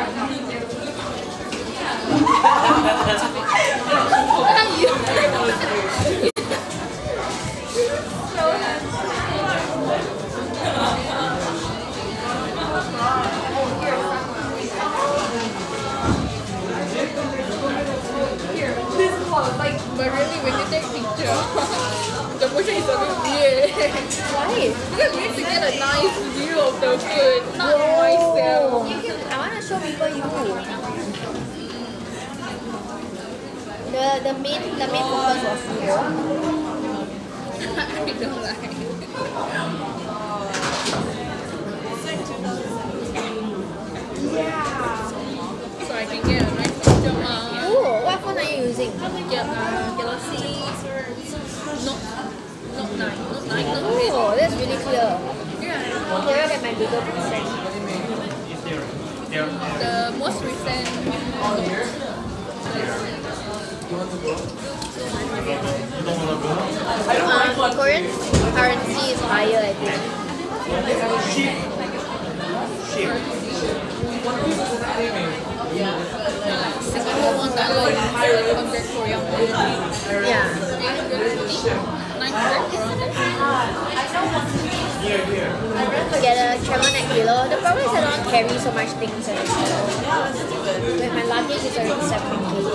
But really, when you take picture, the portrait is a bit weird. Why? Because we need to get a nice view of the food, not myself. I want to show people you. The main focus was here. I don't like it. It's like 2017. Yeah. So I can get a nice picture now. What phone are you using? Glossier. Not 9. Oh, that's really clear. Yeah. Clearer than my bigger percent. The most recent. Korean currency is higher, I think. Yeah. Singapore $1 compared to Korea. Yeah. 900. I went to get a travel neck pillow. The problem is I don't carry so much things anymore. With my luggage, it's already 7 kg.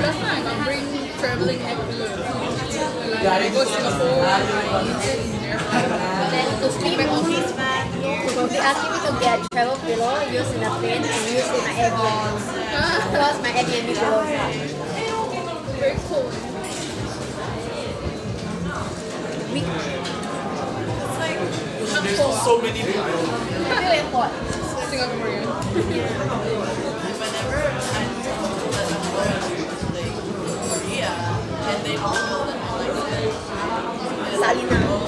Last time I bring traveling neck pillow. Like I go to Singapore, and then to sleep on. They asked me to get a travel pillow, use in the plane, and use in my Airbnb. Because my Airbnb pillow is hot. Very cold. It's like, there's so many people. Feel airport. Singaporean. Whenever I go to Korea, and they all know that all I like Salina.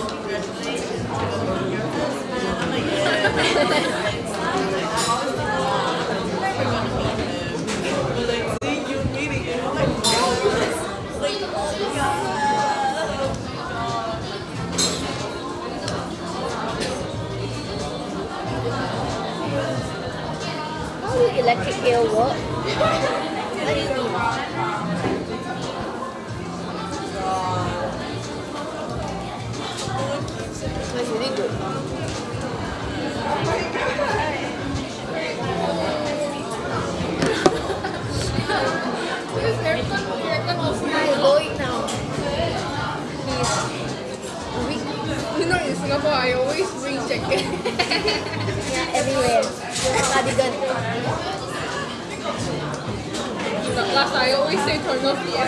How do electric hair work? What do you mean? That's really good. I'm going now. Please. You know, in Singapore, I always bring jacket. Yeah, everywhere. Cardigan. Last, I always say turn off the air.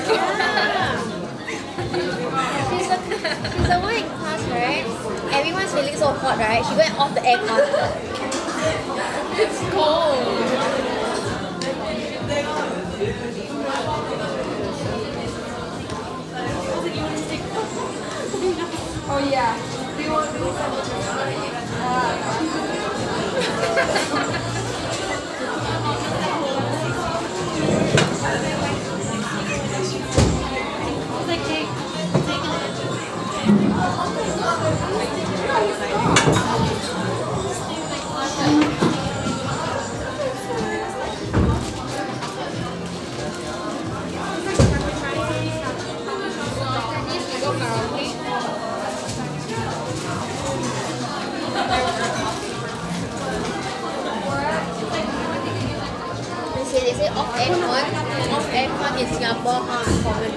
She's the one in class, right? Everyone's feeling so hot, right? She went off the aircon. It's cold. Oh yeah. Do you want to do something? they say off aircon in Singapore are common.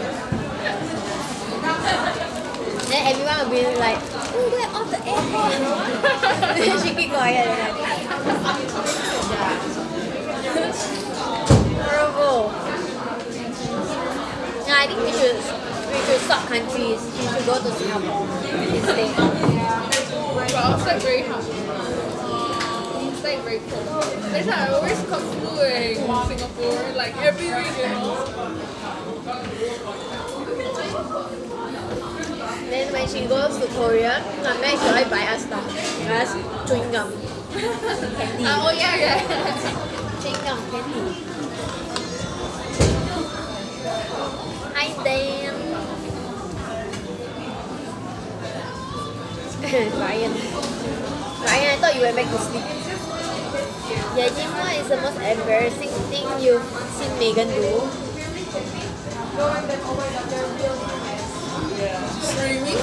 Then everyone will be like, oh, we're off the aircon. Then she keep quiet. Horrible. Yeah, I think we should stop countries. We should go to Singapore instead. But outside very hot. Inside very cold. That's why I always confuse Singapore, like every week. Then when she goes to Korea, my mom should always buy us stuff. Buy us chewing gum. Candy. Oh yeah, yeah. Chewing gum, candy. Hi, Dan. Ryan. Ryan, I thought you were back to sleep. Yejin, what is the most embarrassing thing you've seen Megan do? Streaming?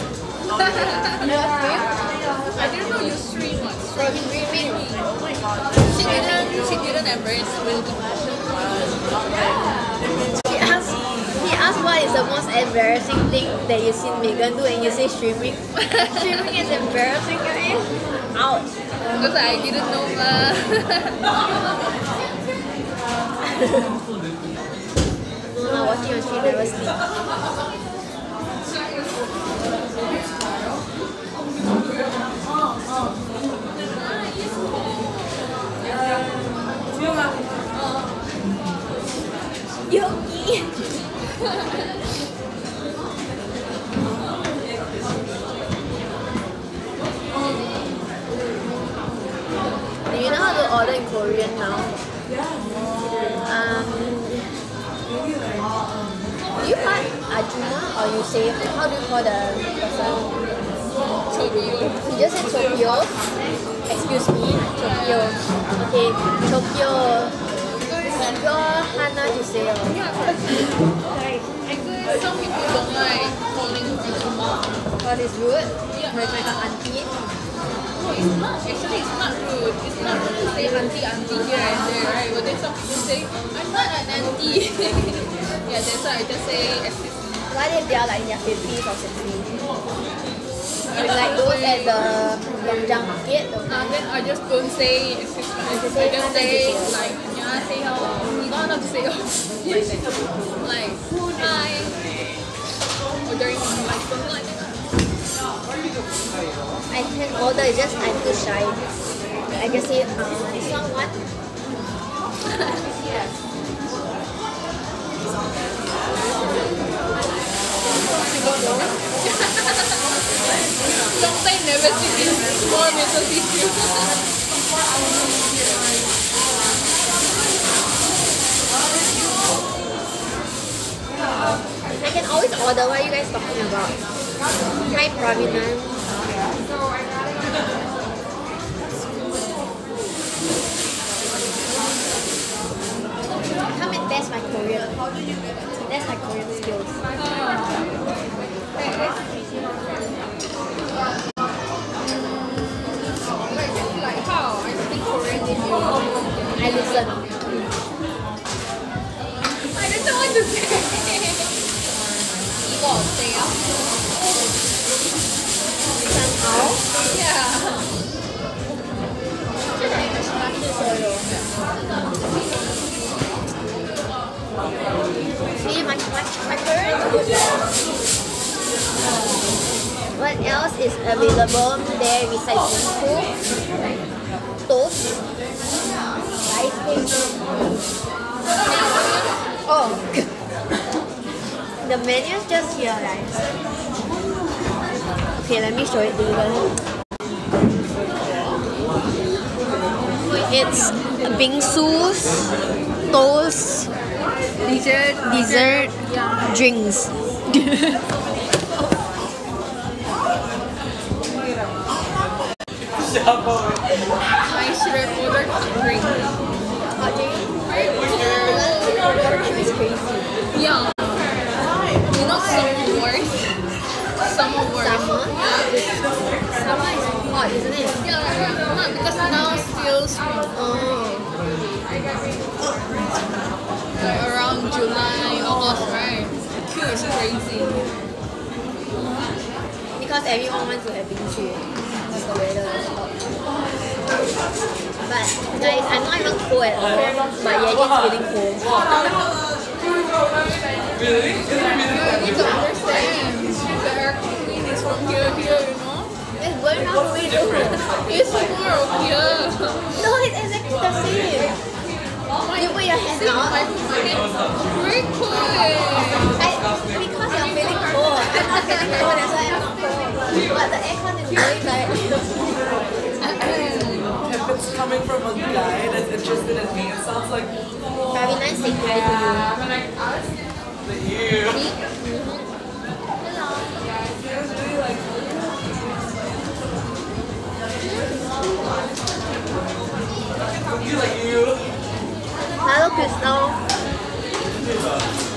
I didn't know you stream much. Streaming? She didn't embrace really. Ask what is the most embarrassing thing that you've seen Megan do, and you say streaming. Streaming is embarrassing, guys. Ouch. Because I didn't know that. Not watching your stream, never sleep. Yogi. Do you know how to order in Korean now? Do you call Ajuma or you say, how do you call the person? Tokyo. You just say Tokyo. Excuse me, Tokyo. Okay, Tokyo. Hannah to say, I some people don't like calling Ajuma. But it's rude? Yeah. Like an auntie? No, it's not. Actually, it's not rude. It's not rude to say auntie here and there, right? But then some people say, I'm not an auntie. Yeah, that's why I just say excuse me. What if they are like in their 50s or 60s? Like those at the Yongjang market? Then I just don't say excuse me. I just say like, I say how you don't have to say like hi or during like something like that. I can order, just I'm too shy. I can say this one what? Yeah. Sometimes never see this more mental issue. I can always order. What are you guys talking about? Hi, Providence. Come and test my Korean. Test my Korean skills. Like how? I speak Korean in you. I listen. I don't know what to say. Somehow? Yeah. See, my current. What else is available there besides food? Toast? Ice cream? Oh. The menu is just here, guys. Okay, let me show it to you guys. It's bingsus, toast, dessert, yeah. Drinks. I should have ordered drinks. It's crazy. Yeah. Summer? Summer is hot, isn't it? Yeah, because now still spring. Oh. gosh, right? The queue is crazy. Because everyone wants to have bingsu. Because the weather is hot. But guys, I'm not even cold at all. But Yejin's feeling cold. Really? You need to understand. The air queen is from here, you know? It's going out way different. It's warm here. No, it's exactly the same. You put your hand out. Very cool. Because you're feeling cold. I'm not feeling cold, that's why I'm not cold. But the aircon is really like... If it's coming from a guy that's interested in me, it sounds like... Very nice saying hi to you. But you... Hello. It was really like... Like you. Hello, Crystal. She talks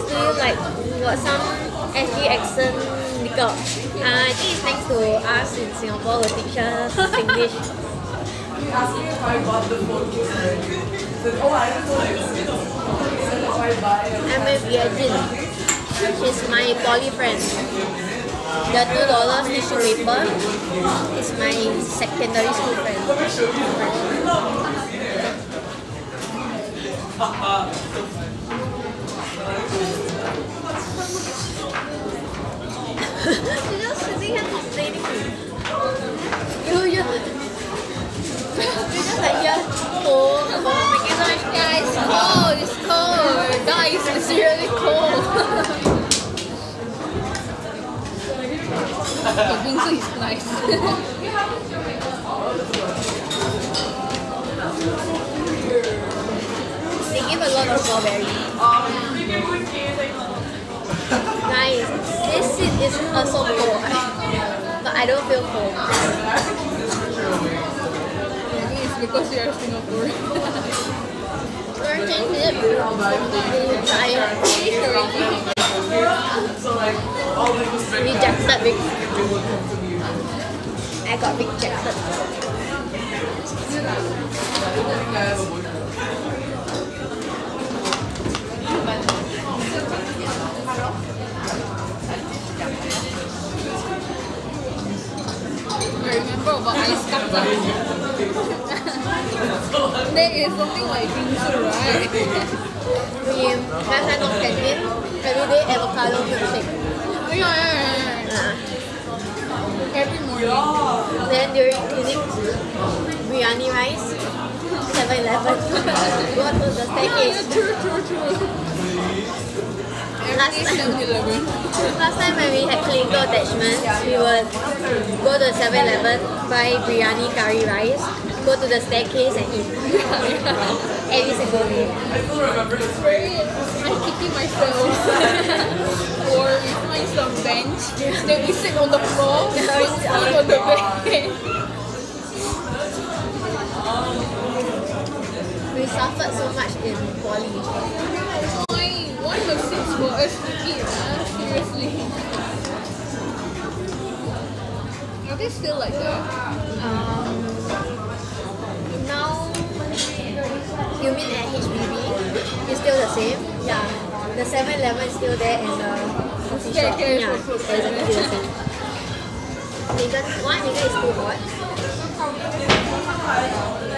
to you like got some edgy accent because I think it's thanks to us in Singapore who teach us English. He asked me if I bought the phone case already. He said, oh, I don't know if I buy it. I'm with Yejin. She's my poly friend. The $2 tissue paper is my secondary school friend. You're just sitting here complaining. You're just like, yeah, cold. Thank you so much, guys. Cold, it's cold. Guys, it's really cold. The bingsu is nice. They give a lot of strawberry. Guys, this seat is also cold. But I don't feel cold. Maybe it's because you're Singaporean. We're so like all the rejected big. I got rejected. I remember about ice cup. There is something like bingsu, right? Last time of canteen. Everyday avocado milkshake. Yeah. Every morning. Then during clinic, biryani rice, 7-Eleven. Go to the staircase. Yeah, true. Last time when we had clinical attachments, we would go to 7-Eleven, buy biryani curry rice, go to the staircase and eat. Every single day. I still remember this way. I'm kicking myself. Or we find some bench. Then we sit on the floor. We sit on the bench. We suffered so much in poly. Why was it for us to eat? Seriously. Are they still like that? You mean at HBB? It's still the same? Yeah. The 7-Eleven is still there and the coffee shop. Yeah, it's exactly the same. One nigga is too hot.